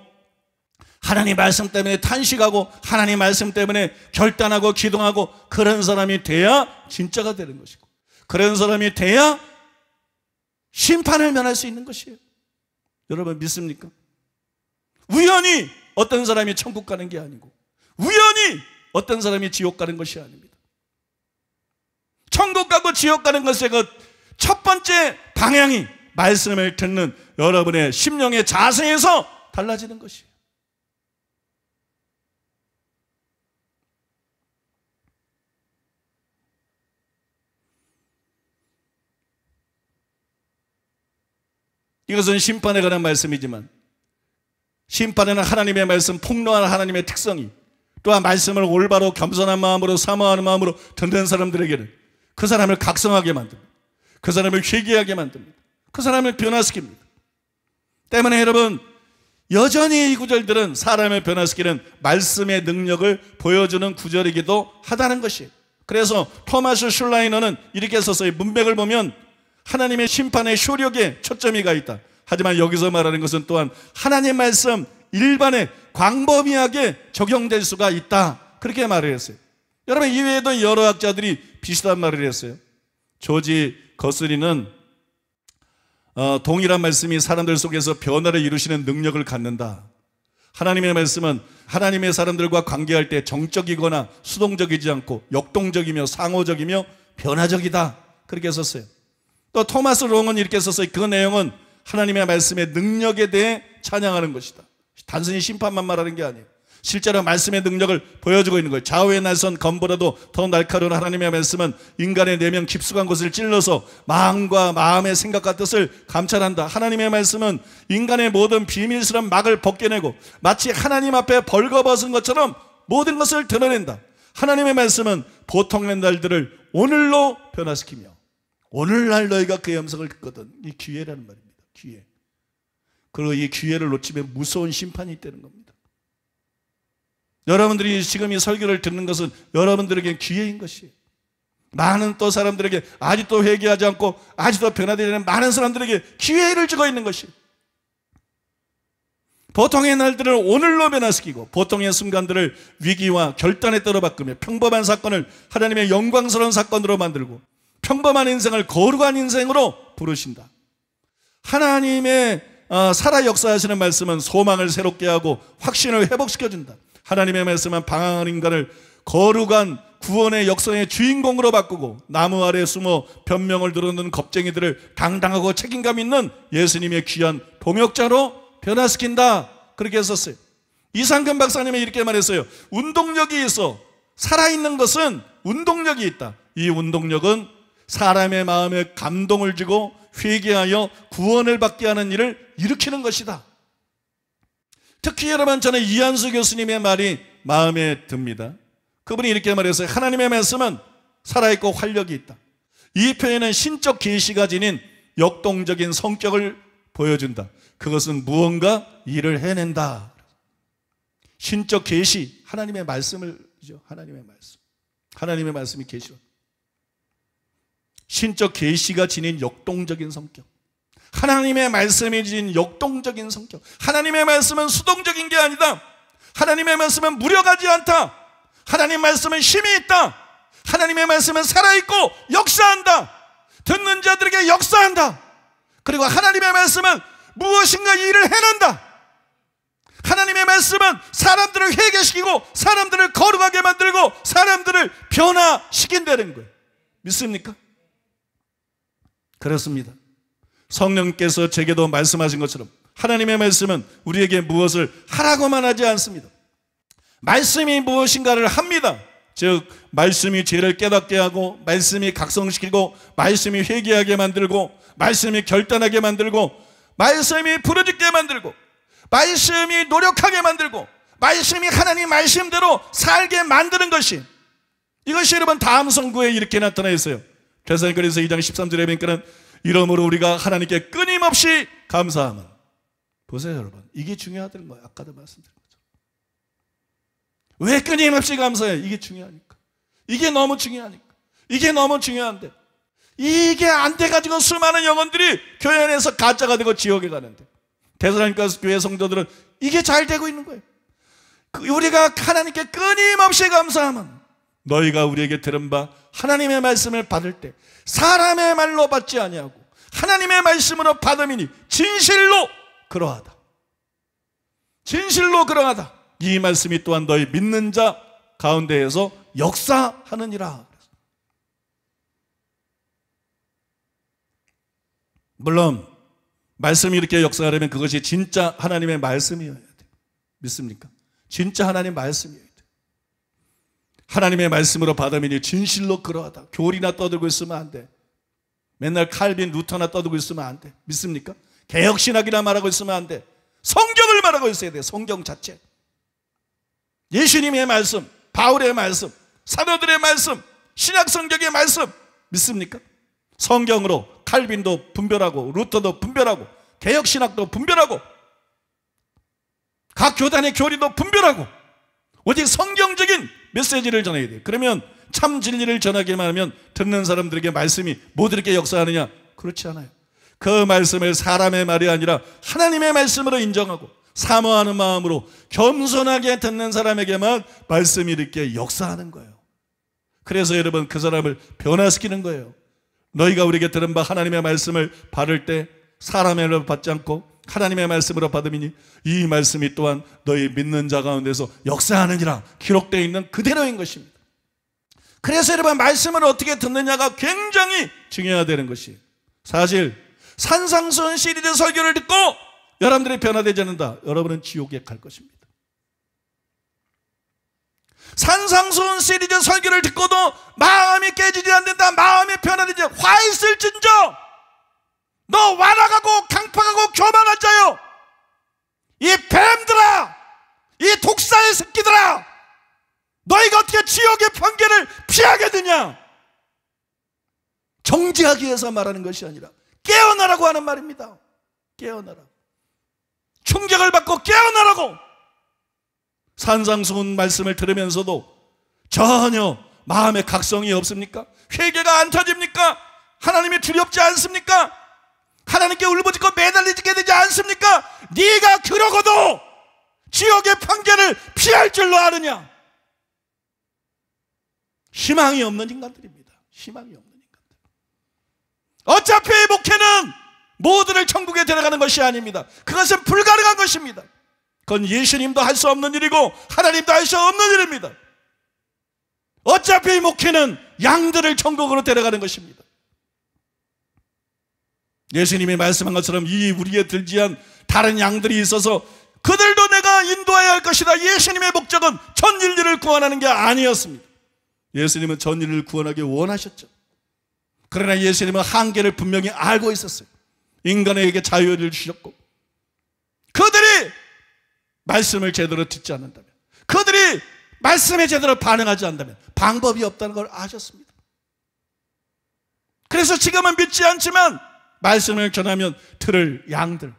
하나님 말씀 때문에 탄식하고, 하나님 말씀 때문에 결단하고 기도하고, 그런 사람이 돼야 진짜가 되는 것이고, 그런 사람이 돼야 심판을 면할 수 있는 것이에요. 여러분 믿습니까? 우연히 어떤 사람이 천국 가는 게 아니고, 우연히 어떤 사람이 지옥 가는 것이 아닙니다. 천국 가고 지옥 가는 것에 그 첫 번째 방향이 말씀을 듣는 여러분의 심령의 자세에서 달라지는 것이에요. 이것은 심판에 관한 말씀이지만, 심판에는 하나님의 말씀, 폭로하는 하나님의 특성이, 또한 말씀을 올바로 겸손한 마음으로 사모하는 마음으로 듣는 사람들에게는 그 사람을 각성하게 만듭니다. 그 사람을 회개하게 만듭니다. 그 사람을 변화시킵니다. 때문에 여러분 여전히 이 구절들은 사람을 변화시키는 말씀의 능력을 보여주는 구절이기도 하다는 것이에요. 그래서 토마스 슐라이너는 이렇게 썼어요. 문맥을 보면 하나님의 심판의 효력에 초점이 가 있다. 하지만 여기서 말하는 것은 또한 하나님 말씀 일반에 광범위하게 적용될 수가 있다, 그렇게 말을 했어요. 여러분 이외에도 여러 학자들이 비슷한 말을 했어요. 조지 거스리는 동일한 말씀이 사람들 속에서 변화를 이루시는 능력을 갖는다, 하나님의 말씀은 하나님의 사람들과 관계할 때 정적이거나 수동적이지 않고 역동적이며 상호적이며 변화적이다, 그렇게 썼어요. 또 토마스 롱은 이렇게 썼어요. 그 내용은 하나님의 말씀의 능력에 대해 찬양하는 것이다. 단순히 심판만 말하는 게 아니에요. 실제로 말씀의 능력을 보여주고 있는 거예요. 좌우의 날선 검보다도 더 날카로운 하나님의 말씀은 인간의 내면 깊숙한 곳을 찔러서 마음과 마음의 생각과 뜻을 감찰한다. 하나님의 말씀은 인간의 모든 비밀스러운 막을 벗겨내고 마치 하나님 앞에 벌거벗은 것처럼 모든 것을 드러낸다. 하나님의 말씀은 보통의 날들을 오늘로 변화시키며 오늘날 너희가 그의 음성을 듣거든. 이 기회라는 말입니다. 기회. 그리고 이 기회를 놓치면 무서운 심판이 있다는 겁니다. 여러분들이 지금 이 설교를 듣는 것은 여러분들에게 기회인 것이에요. 많은 또 사람들에게 아직도 회개하지 않고 아직도 변화되지 않는 많은 사람들에게 기회를 주고 있는 것이에요. 보통의 날들을 오늘로 변화시키고 보통의 순간들을 위기와 결단에 따라 바꾸며 평범한 사건을 하나님의 영광스러운 사건으로 만들고 평범한 인생을 거룩한 인생으로 부르신다. 하나님의 살아 역사하시는 말씀은 소망을 새롭게 하고 확신을 회복시켜준다. 하나님의 말씀은 방황하는 인간을 거룩한 구원의 역사의 주인공으로 바꾸고 나무 아래 숨어 변명을 늘어놓는 겁쟁이들을 당당하고 책임감 있는 예수님의 귀한 동역자로 변화시킨다. 그렇게 했었어요. 이상근 박사님이 이렇게 말했어요. 운동력이 있어. 살아있는 것은 운동력이 있다. 이 운동력은 사람의 마음에 감동을 주고 회개하여 구원을 받게 하는 일을 일으키는 것이다. 특히 여러분, 저는 이한수 교수님의 말이 마음에 듭니다. 그분이 이렇게 말했어요. 하나님의 말씀은 살아있고 활력이 있다. 이 표현은 신적 계시가 지닌 역동적인 성격을 보여준다. 그것은 무언가 일을 해낸다. 신적 계시, 하나님의 말씀을죠. 하나님의 말씀, 하나님의 말씀이 계시로. 신적 계시가 지닌 역동적인 성격, 하나님의 말씀이 지닌 역동적인 성격. 하나님의 말씀은 수동적인 게 아니다. 하나님의 말씀은 무력하지 않다. 하나님 말씀은 힘이 있다. 하나님의 말씀은 살아있고 역사한다. 듣는 자들에게 역사한다. 그리고 하나님의 말씀은 무엇인가 일을 해낸다. 하나님의 말씀은 사람들을 회개시키고 사람들을 거룩하게 만들고 사람들을 변화시킨다는 거예요. 믿습니까? 그렇습니다. 성령께서 제게도 말씀하신 것처럼 하나님의 말씀은 우리에게 무엇을 하라고만 하지 않습니다. 말씀이 무엇인가를 합니다. 즉 말씀이 죄를 깨닫게 하고 말씀이 각성시키고 말씀이 회개하게 만들고 말씀이 결단하게 만들고 말씀이 부르짖게 만들고 말씀이 노력하게 만들고 말씀이 하나님 말씀대로 살게 만드는 것이, 이것이 여러분 다음 성구에 이렇게 나타나 있어요. 데살로니가전서 2장 13절에 보니까는 이러므로 우리가 하나님께 끊임없이 감사함은. 보세요 여러분, 이게 중요하다는 거예요. 아까도 말씀드린 거죠. 왜 끊임없이 감사해요? 이게 중요하니까. 이게 너무 중요하니까. 이게 너무 중요한데 이게 안 돼가지고 수많은 영혼들이 교회 안에서 가짜가 되고 지옥에 가는데, 데살로니가서 교회 성도들은 이게 잘 되고 있는 거예요. 우리가 하나님께 끊임없이 감사함은 너희가 우리에게 들은 바 하나님의 말씀을 받을 때 사람의 말로 받지 아니하고 하나님의 말씀으로 받음이니 진실로 그러하다. 진실로 그러하다. 이 말씀이 또한 너희 믿는 자 가운데에서 역사하느니라. 물론 말씀이 이렇게 역사하려면 그것이 진짜 하나님의 말씀이어야 돼요. 믿습니까? 진짜 하나님 말씀이어야 돼요. 하나님의 말씀으로 받으면 진실로 그러하다. 교리나 떠들고 있으면 안 돼. 맨날 칼빈, 루터나 떠들고 있으면 안 돼. 믿습니까? 개혁신학이나 말하고 있으면 안 돼. 성경을 말하고 있어야 돼. 성경 자체. 예수님의 말씀, 바울의 말씀, 사도들의 말씀, 신약성경의 말씀. 믿습니까? 성경으로 칼빈도 분별하고 루터도 분별하고 개혁신학도 분별하고 각 교단의 교리도 분별하고 오직 성경적인 메시지를 전해야 돼요. 그러면 참 진리를 전하기만 하면 듣는 사람들에게 말씀이 뭐 이렇게 역사하느냐? 그렇지 않아요. 그 말씀을 사람의 말이 아니라 하나님의 말씀으로 인정하고 사모하는 마음으로 겸손하게 듣는 사람에게만 말씀이 이렇게 역사하는 거예요. 그래서 여러분 그 사람을 변화시키는 거예요. 너희가 우리에게 들은 바 하나님의 말씀을 받을 때 사람의 말로 받지 않고 하나님의 말씀으로 받음이니 이 말씀이 또한 너희 믿는 자 가운데서 역사하느니라. 기록되어 있는 그대로인 것입니다. 그래서 여러분 말씀을 어떻게 듣느냐가 굉장히 중요하다는 것이, 사실 산상수훈 시리즈 설교를 듣고 여러분들이 변화되지 않는다, 여러분은 지옥에 갈 것입니다. 산상수훈 시리즈 설교를 듣고도 마음이 깨지지 않는다, 마음이 변화되지 않는다, 화 있을진저 너 완악하고 강팍하고 교만한 자여, 이 뱀들아, 이 독사의 새끼들아, 너희가 어떻게 지옥의 판결을 피하게 되냐? 정죄하기 위해서 말하는 것이 아니라 깨어나라고 하는 말입니다. 깨어나라. 충격을 받고 깨어나라고. 산상수훈 말씀을 들으면서도 전혀 마음에 각성이 없습니까? 회개가 안 터집니까? 하나님이 두렵지 않습니까? 하나님께 울부짖고 매달리게 되지 않습니까? 네가 그러고도 지옥의 판결을 피할 줄로 아느냐? 희망이 없는 인간들입니다. 희망이 없는 인간들. 어차피 목회는 모두를 천국에 데려가는 것이 아닙니다. 그것은 불가능한 것입니다. 그건 예수님도 할 수 없는 일이고 하나님도 할 수 없는 일입니다. 어차피 목회는 양들을 천국으로 데려가는 것입니다. 예수님이 말씀한 것처럼 이 우리에 들지한 다른 양들이 있어서 그들도 내가 인도해야 할 것이다. 예수님의 목적은 전 인류를 구원하는 게 아니었습니다. 예수님은 전 인류를 구원하기 원하셨죠. 그러나 예수님은 한계를 분명히 알고 있었어요. 인간에게 자유를 주셨고 그들이 말씀을 제대로 듣지 않는다면, 그들이 말씀에 제대로 반응하지 않는다면 방법이 없다는 걸 아셨습니다. 그래서 지금은 믿지 않지만 말씀을 전하면 들을 양들,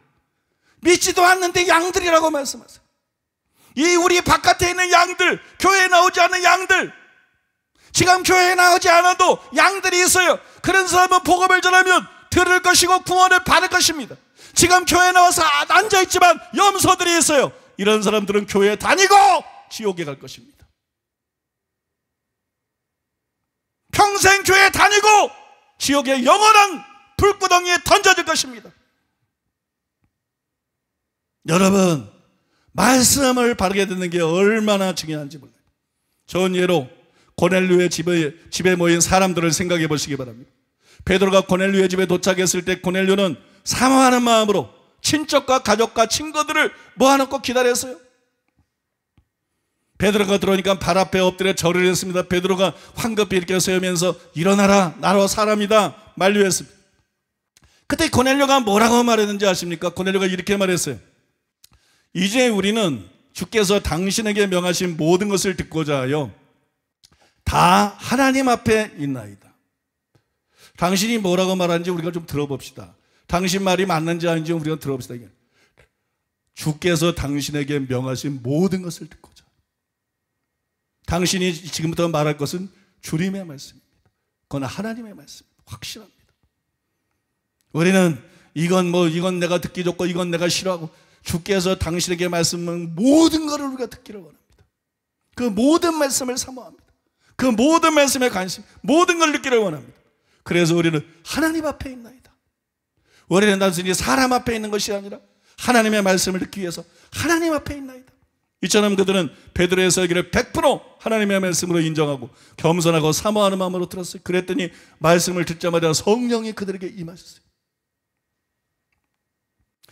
믿지도 않는데 양들이라고 말씀하세요. 이 우리 바깥에 있는 양들, 교회에 나오지 않는 양들, 지금 교회에 나오지 않아도 양들이 있어요. 그런 사람은 복음을 전하면 들을 것이고 구원을 받을 것입니다. 지금 교회에 나와서 앉아있지만 염소들이 있어요. 이런 사람들은 교회에 다니고 지옥에 갈 것입니다. 평생 교회에 다니고 지옥의 영원한 불구덩이에 던져질 것입니다. 여러분, 말씀을 바르게 듣는 게 얼마나 중요한지 몰라요. 좋은 예로 고넬료의 집에 모인 사람들을 생각해 보시기 바랍니다. 베드로가 고넬료의 집에 도착했을 때 고넬료는 사모하는 마음으로 친척과 가족과 친구들을 모아놓고 기다렸어요. 베드로가 들어오니까 발 앞에 엎드려 절을 했습니다. 베드로가 황급히 일으켜 세우면서 일어나라, 나로 사람이다 만류했습니다. 그때 고넬료가 뭐라고 말했는지 아십니까? 고넬료가 이렇게 말했어요. 이제 우리는 주께서 당신에게 명하신 모든 것을 듣고자 하여 다 하나님 앞에 있나이다. 당신이 뭐라고 말하는지 우리가 좀 들어봅시다. 당신 말이 맞는지 아닌지 우리가 들어봅시다. 주께서 당신에게 명하신 모든 것을 듣고자. 당신이 지금부터 말할 것은 주님의 말씀입니다. 그건 하나님의 말씀입니다. 확실합니다. 우리는 이건 뭐 이건 내가 듣기 좋고 이건 내가 싫어하고, 주께서 당신에게 말씀한 모든 것을 우리가 듣기를 원합니다. 그 모든 말씀을 사모합니다. 그 모든 말씀에 관심, 모든 걸 듣기를 원합니다. 그래서 우리는 하나님 앞에 있나이다. 우리는 단순히 사람 앞에 있는 것이 아니라 하나님의 말씀을 듣기 위해서 하나님 앞에 있나이다. 이처럼 그들은 베드로의 설교를 100% 하나님의 말씀으로 인정하고 겸손하고 사모하는 마음으로 들었어요. 그랬더니 말씀을 듣자마자 성령이 그들에게 임하셨어요.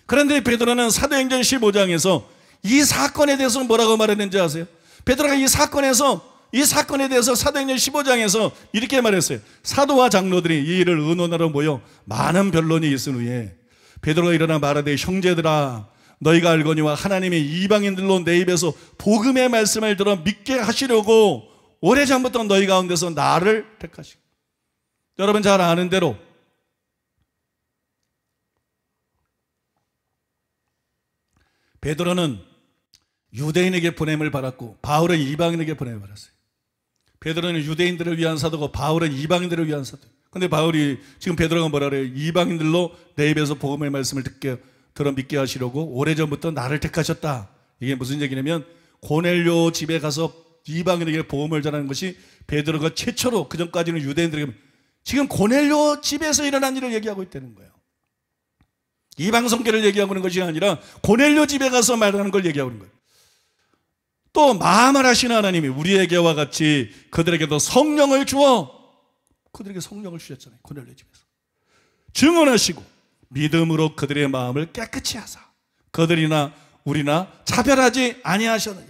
그런데 베드로는 사도행전 15장에서 이 사건에 대해서 뭐라고 말했는지 아세요? 베드로가 이 사건에 대해서 사도행전 15장에서 이렇게 말했어요. 사도와 장로들이 이 일을 의논하러 모여 많은 변론이 있은 후에 베드로가 일어나 말하되, 형제들아, 너희가 알거니와 하나님이 이방인들로 내 입에서 복음의 말씀을 들어 믿게 하시려고 오래전부터 너희 가운데서 나를 택하시고. 여러분 잘 아는 대로 베드로는 유대인에게 보냄을 받았고 바울은 이방인에게 보냄을 받았어요. 베드로는 유대인들을 위한 사도고 바울은 이방인들을 위한 사도. 그런데 바울이 지금 베드로가 뭐라 그래요? 이방인들로 내 입에서 복음의 말씀을 듣게 들어 믿게 하시려고 오래전부터 나를 택하셨다. 이게 무슨 얘기냐면 고넬료 집에 가서 이방인에게 복음을 전하는 것이 베드로가 최초로, 그전까지는 유대인들에게, 지금 고넬료 집에서 일어난 일을 얘기하고 있다는 거예요. 이방 선교를 얘기하고 있는 것이 아니라 고넬료 집에 가서 말하는 걸 얘기하고 있는 거예요. 또 마음을 하시는 하나님이 우리에게와 같이 그들에게도 성령을 주어, 그들에게 성령을 주셨잖아요. 고넬료 집에서 증언하시고 믿음으로 그들의 마음을 깨끗이 하사 그들이나 우리나 차별하지 아니하셨느니.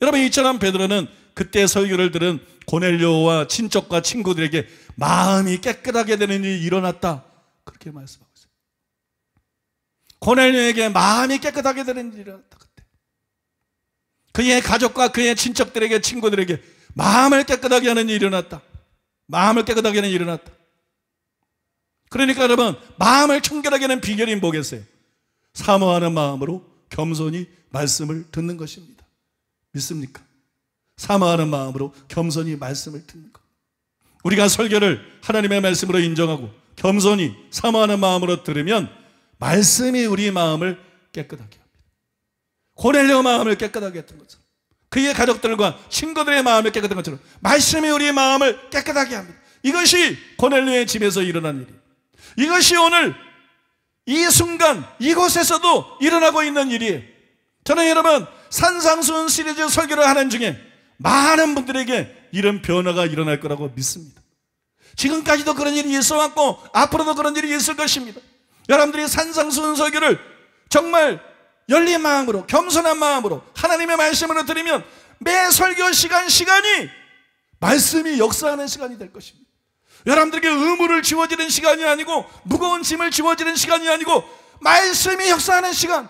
여러분, 이처럼 베드로는 그때 설교를 들은 고넬료와 친척과 친구들에게 마음이 깨끗하게 되는 일이 일어났다, 그렇게 말씀하고 있어요. 고넬료에게 마음이 깨끗하게 되는 일이 일어났다. 그의 가족과 그의 친척들에게, 친구들에게 마음을 깨끗하게 하는 일이 일어났다. 마음을 깨끗하게 하는 일이 일어났다. 그러니까 여러분, 마음을 청결하게 하는 비결이 뭐겠어요? 사모하는 마음으로 겸손히 말씀을 듣는 것입니다. 믿습니까? 사모하는 마음으로 겸손히 말씀을 듣는 것. 우리가 설교를 하나님의 말씀으로 인정하고 겸손히 사모하는 마음으로 들으면 말씀이 우리 마음을 깨끗하게 합니다. 고넬료 마음을 깨끗하게 했던 것처럼, 그의 가족들과 친구들의 마음을 깨끗한 것처럼 말씀이 우리 마음을 깨끗하게 합니다. 이것이 고넬료의 집에서 일어난 일이에요. 이것이 오늘 이 순간 이곳에서도 일어나고 있는 일이에요. 저는 여러분, 산상수훈 시리즈 설교를 하는 중에 많은 분들에게 이런 변화가 일어날 거라고 믿습니다. 지금까지도 그런 일이 있어왔고 앞으로도 그런 일이 있을 것입니다. 여러분들이 산상수훈 설교를 정말 열린 마음으로, 겸손한 마음으로 하나님의 말씀으로 드리면 매 설교 시간이 말씀이 역사하는 시간이 될 것입니다. 여러분들에게 의무를 지워지는 시간이 아니고, 무거운 짐을 지워지는 시간이 아니고, 말씀이 역사하는 시간.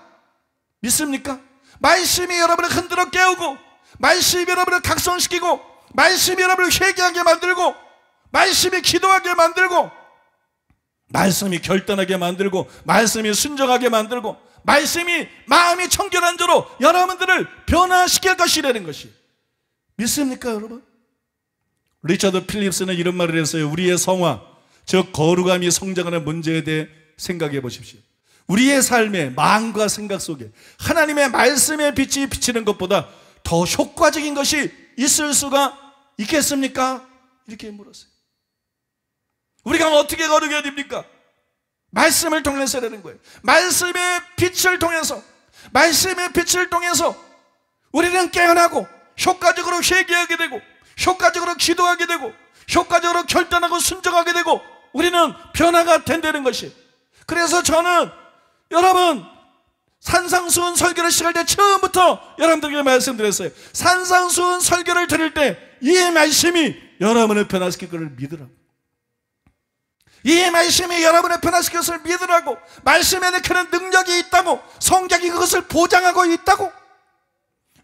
믿습니까? 말씀이 여러분을 흔들어 깨우고, 말씀이 여러분을 각성시키고, 말씀이 여러분을 회개하게 만들고, 말씀이 기도하게 만들고, 말씀이 결단하게 만들고, 말씀이 순정하게 만들고, 말씀이 마음이 청결한 자로 여러분들을 변화시킬 것이라는 것이. 믿습니까 여러분? 리처드 필립스는 이런 말을 했어요. 우리의 성화, 즉 거룩함이 성장하는 문제에 대해 생각해 보십시오. 우리의 삶의 마음과 생각 속에 하나님의 말씀의 빛이 비치는 것보다 더 효과적인 것이 있을 수가 있겠습니까? 이렇게 물었어요. 우리가 어떻게 거룩해야 됩니까? 말씀을 통해서라는 거예요. 말씀의 빛을 통해서 우리는 깨어나고, 효과적으로 회개하게 되고, 효과적으로 기도하게 되고, 효과적으로 결단하고 순종하게 되고, 우리는 변화가 된다는 것이. 그래서 저는 여러분, 산상수훈 설교를 시작할 때 처음부터 여러분들에게 말씀드렸어요. 산상수훈 설교를 들을 때 이 말씀이 여러분을 변화시킬 것을 믿으라고, 이 말씀이 여러분을 변화시킬 것을 믿으라고, 말씀에는 그런 능력이 있다고, 성경이 그것을 보장하고 있다고.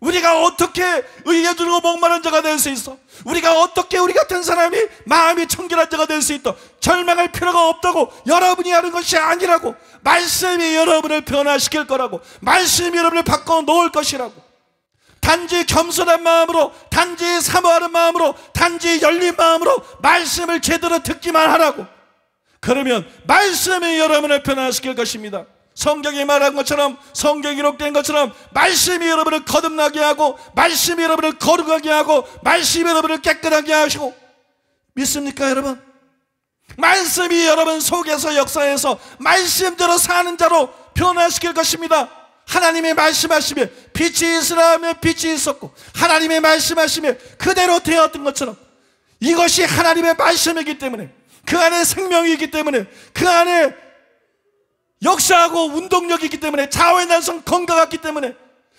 우리가 어떻게 의여주고 목마른 자가 될 수 있어? 우리가 어떻게 우리 같은 사람이 마음이 청결한 자가 될 수 있다? 절망할 필요가 없다고, 여러분이 하는 것이 아니라고, 말씀이 여러분을 변화시킬 거라고, 말씀이 여러분을 바꿔놓을 것이라고. 단지 겸손한 마음으로, 단지 사모하는 마음으로, 단지 열린 마음으로 말씀을 제대로 듣기만 하라고. 그러면 말씀이 여러분을 변화시킬 것입니다. 성경이 말한 것처럼, 성경이 기록된 것처럼 말씀이 여러분을 거듭나게 하고, 말씀이 여러분을 거룩하게 하고, 말씀이 여러분을 깨끗하게 하시고. 믿습니까 여러분? 말씀이 여러분 속에서 역사해서 말씀대로 사는 자로 변화시킬 것입니다. 하나님의 말씀하시며 빛이 있으라 하며 빛이 있었고, 하나님의 말씀하시며 그대로 되었던 것처럼, 이것이 하나님의 말씀이기 때문에, 그 안에 생명이기 때문에, 그 안에 역사하고 운동력이 있기 때문에, 자원난성 건강하기 때문에,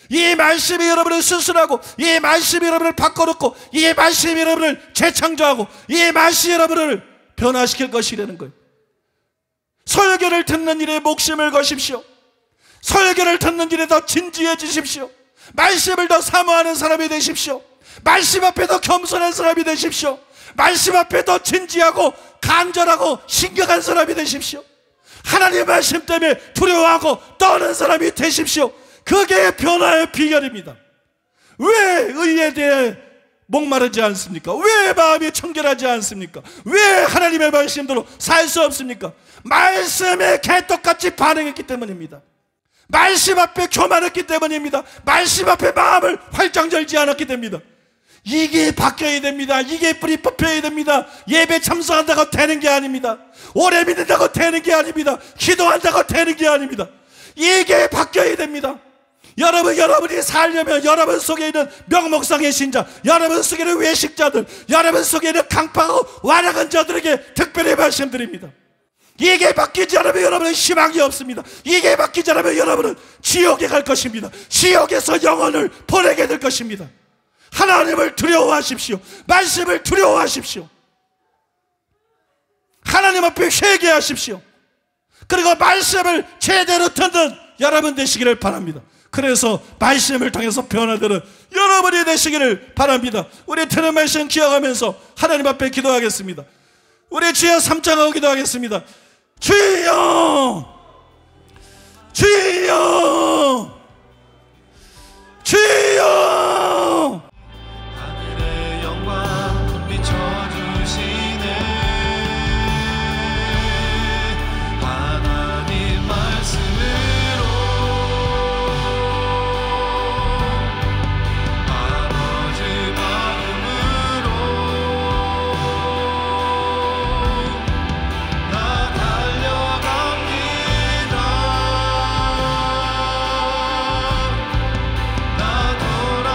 이 말씀이 여러분을 수술하고, 이 말씀이 여러분을 바꿔놓고, 이 말씀이 여러분을 재창조하고, 이 말씀이 여러분을 변화시킬 것이라는 거예요. 설교를 듣는 일에 목숨을 거십시오. 설교를 듣는 일에 더 진지해지십시오. 말씀을 더 사모하는 사람이 되십시오. 말씀 앞에 더 겸손한 사람이 되십시오. 말씀 앞에 더 진지하고 간절하고 신경한 사람이 되십시오. 하나님의 말씀 때문에 두려워하고 떠는 사람이 되십시오. 그게 변화의 비결입니다. 왜 의에 대해 목마르지 않습니까? 왜 마음이 청결하지 않습니까? 왜 하나님의 말씀대로 살 수 없습니까? 말씀에 개떡같이 반응했기 때문입니다. 말씀 앞에 교만했기 때문입니다. 말씀 앞에 마음을 활짝 열지 않았기 때문입니다. 이게 바뀌어야 됩니다. 이게 뿌리 뽑혀야 됩니다. 예배 참석한다고 되는 게 아닙니다. 오래 믿는다고 되는 게 아닙니다. 기도한다고 되는 게 아닙니다. 이게 바뀌어야 됩니다. 여러분, 여러분이 살려면 여러분 속에 있는 명목상의 신자, 여러분 속에 있는 외식자들, 여러분 속에 있는 강팍하고 완악한 자들에게 특별히 말씀드립니다. 이게 바뀌지 않으면 여러분은 희망이 없습니다. 이게 바뀌지 않으면 여러분은 지옥에 갈 것입니다. 지옥에서 영혼을 보내게 될 것입니다. 하나님을 두려워하십시오. 말씀을 두려워하십시오. 하나님 앞에 회개하십시오. 그리고 말씀을 제대로 듣는 여러분 되시기를 바랍니다. 그래서 말씀을 통해서 변화되는 여러분이 되시기를 바랍니다. 우리 들은 말씀 기억하면서 하나님 앞에 기도하겠습니다. 우리 주여 삼창하고 기도하겠습니다. 주여! 주여! 주여! 하늘의 영광 비춰주시네. 하나님 말씀으로 아버지 마음으로 나 달려갑니다. 나 돌아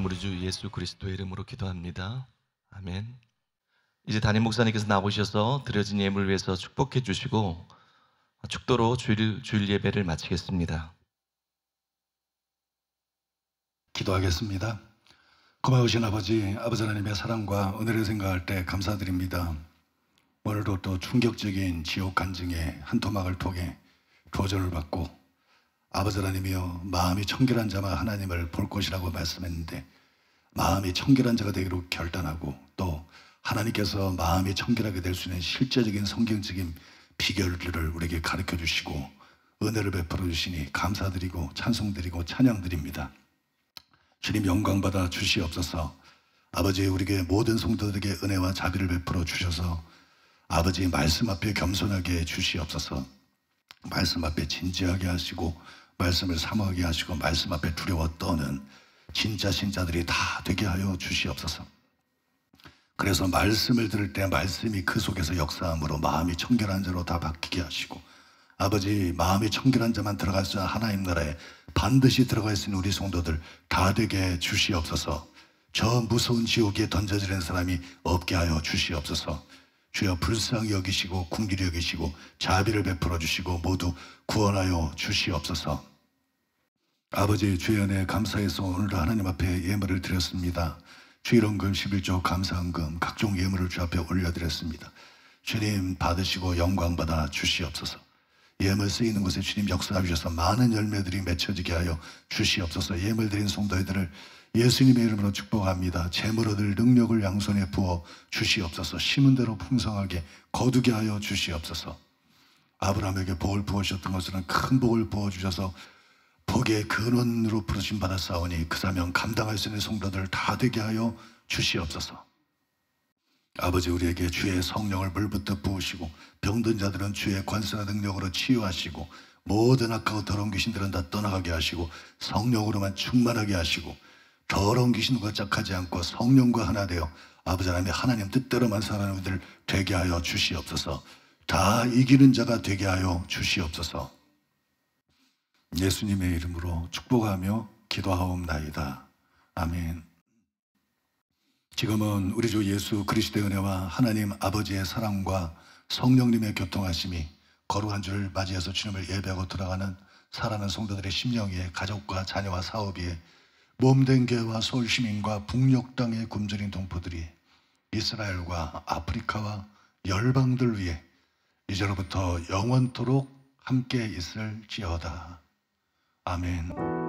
말씀 우리 주 예수 그리스도의 이름으로 기도합니다. 아멘. 이제 담임 목사님께서 나오셔서 드려진 예물을 위해서 축복해 주시고 축도로 주일 예배를 마치겠습니다. 기도하겠습니다. 고마우신 아버지 하나님의 사랑과 은혜를 생각할 때 감사드립니다. 오늘도 또 충격적인 지옥 간증의 한 토막을 통해 도전을 받고 아버지 하나님이여 마음이 청결한 자만 하나님을 볼 것이라고 말씀했는데 마음이 청결한 자가 되기로 결단하고 또 하나님께서 마음이 청결하게 될 수 있는 실제적인 성경적인 비결들을 우리에게 가르쳐 주시고 은혜를 베풀어 주시니 감사드리고 찬송드리고 찬양드립니다. 주님 영광받아 주시옵소서. 아버지 우리에게 모든 성도들에게 은혜와 자비를 베풀어 주셔서 아버지 말씀 앞에 겸손하게 주시옵소서. 말씀 앞에 진지하게 하시고 말씀을 사모하게 하시고 말씀 앞에 두려워 떠는 진짜 신자들이 다 되게 하여 주시옵소서. 그래서 말씀을 들을 때 말씀이 그 속에서 역사함으로 마음이 청결한 자로 다 바뀌게 하시고 아버지 마음이 청결한 자만 들어갈 수 있는 하나님 나라에 반드시 들어갈 수 있는 우리 성도들 다 되게 주시옵소서. 저 무서운 지옥에 던져지는 사람이 없게 하여 주시옵소서. 주여 불쌍히 여기시고 긍휼히 여기시고 자비를 베풀어 주시고 모두 구원하여 주시옵소서. 아버지 주의 은혜에 감사해서 오늘도 하나님 앞에 예물을 드렸습니다. 주일헌금 11조 감사헌금 각종 예물을 주 앞에 올려드렸습니다. 주님 받으시고 영광받아 주시옵소서. 예물 쓰이는 곳에 주님 역사하셔서 많은 열매들이 맺혀지게 하여 주시옵소서. 예물 드린 성도들을 예수님의 이름으로 축복합니다. 재물을 얻을 능력을 양손에 부어 주시옵소서. 심은 대로 풍성하게 거두게 하여 주시옵소서. 아브라함에게 복을 부으셨던 것은 큰 복을 부어주셔서 복의 근원으로 부르심 받았사오니 그 사명 감당할 수 있는 성도들 다 되게 하여 주시옵소서. 아버지 우리에게 주의 성령을 물부터 부으시고 병든 자들은 주의 권세와 능력으로 치유하시고 모든 악하고 더러운 귀신들은 다 떠나가게 하시고 성령으로만 충만하게 하시고 더러운 귀신과 짝하지 않고 성령과 하나 되어 아버지 하나님의 하나님 뜻대로만 살아가는 우리들 되게 하여 주시옵소서. 다 이기는 자가 되게 하여 주시옵소서. 예수님의 이름으로 축복하며 기도하옵나이다. 아멘. 지금은 우리 주 예수 그리스도의 은혜와 하나님 아버지의 사랑과 성령님의 교통하심이 거룩한 주를 맞이해서 주님을 예배하고 돌아가는 살아가는 성도들의 심령 위에 가족과 자녀와 사업 위에 몸된 개와 서울 시민과 북녘 땅의 굶주린 동포들이 이스라엘과 아프리카와 열방들 위에 이제로부터 영원토록 함께 있을지어다. 아멘.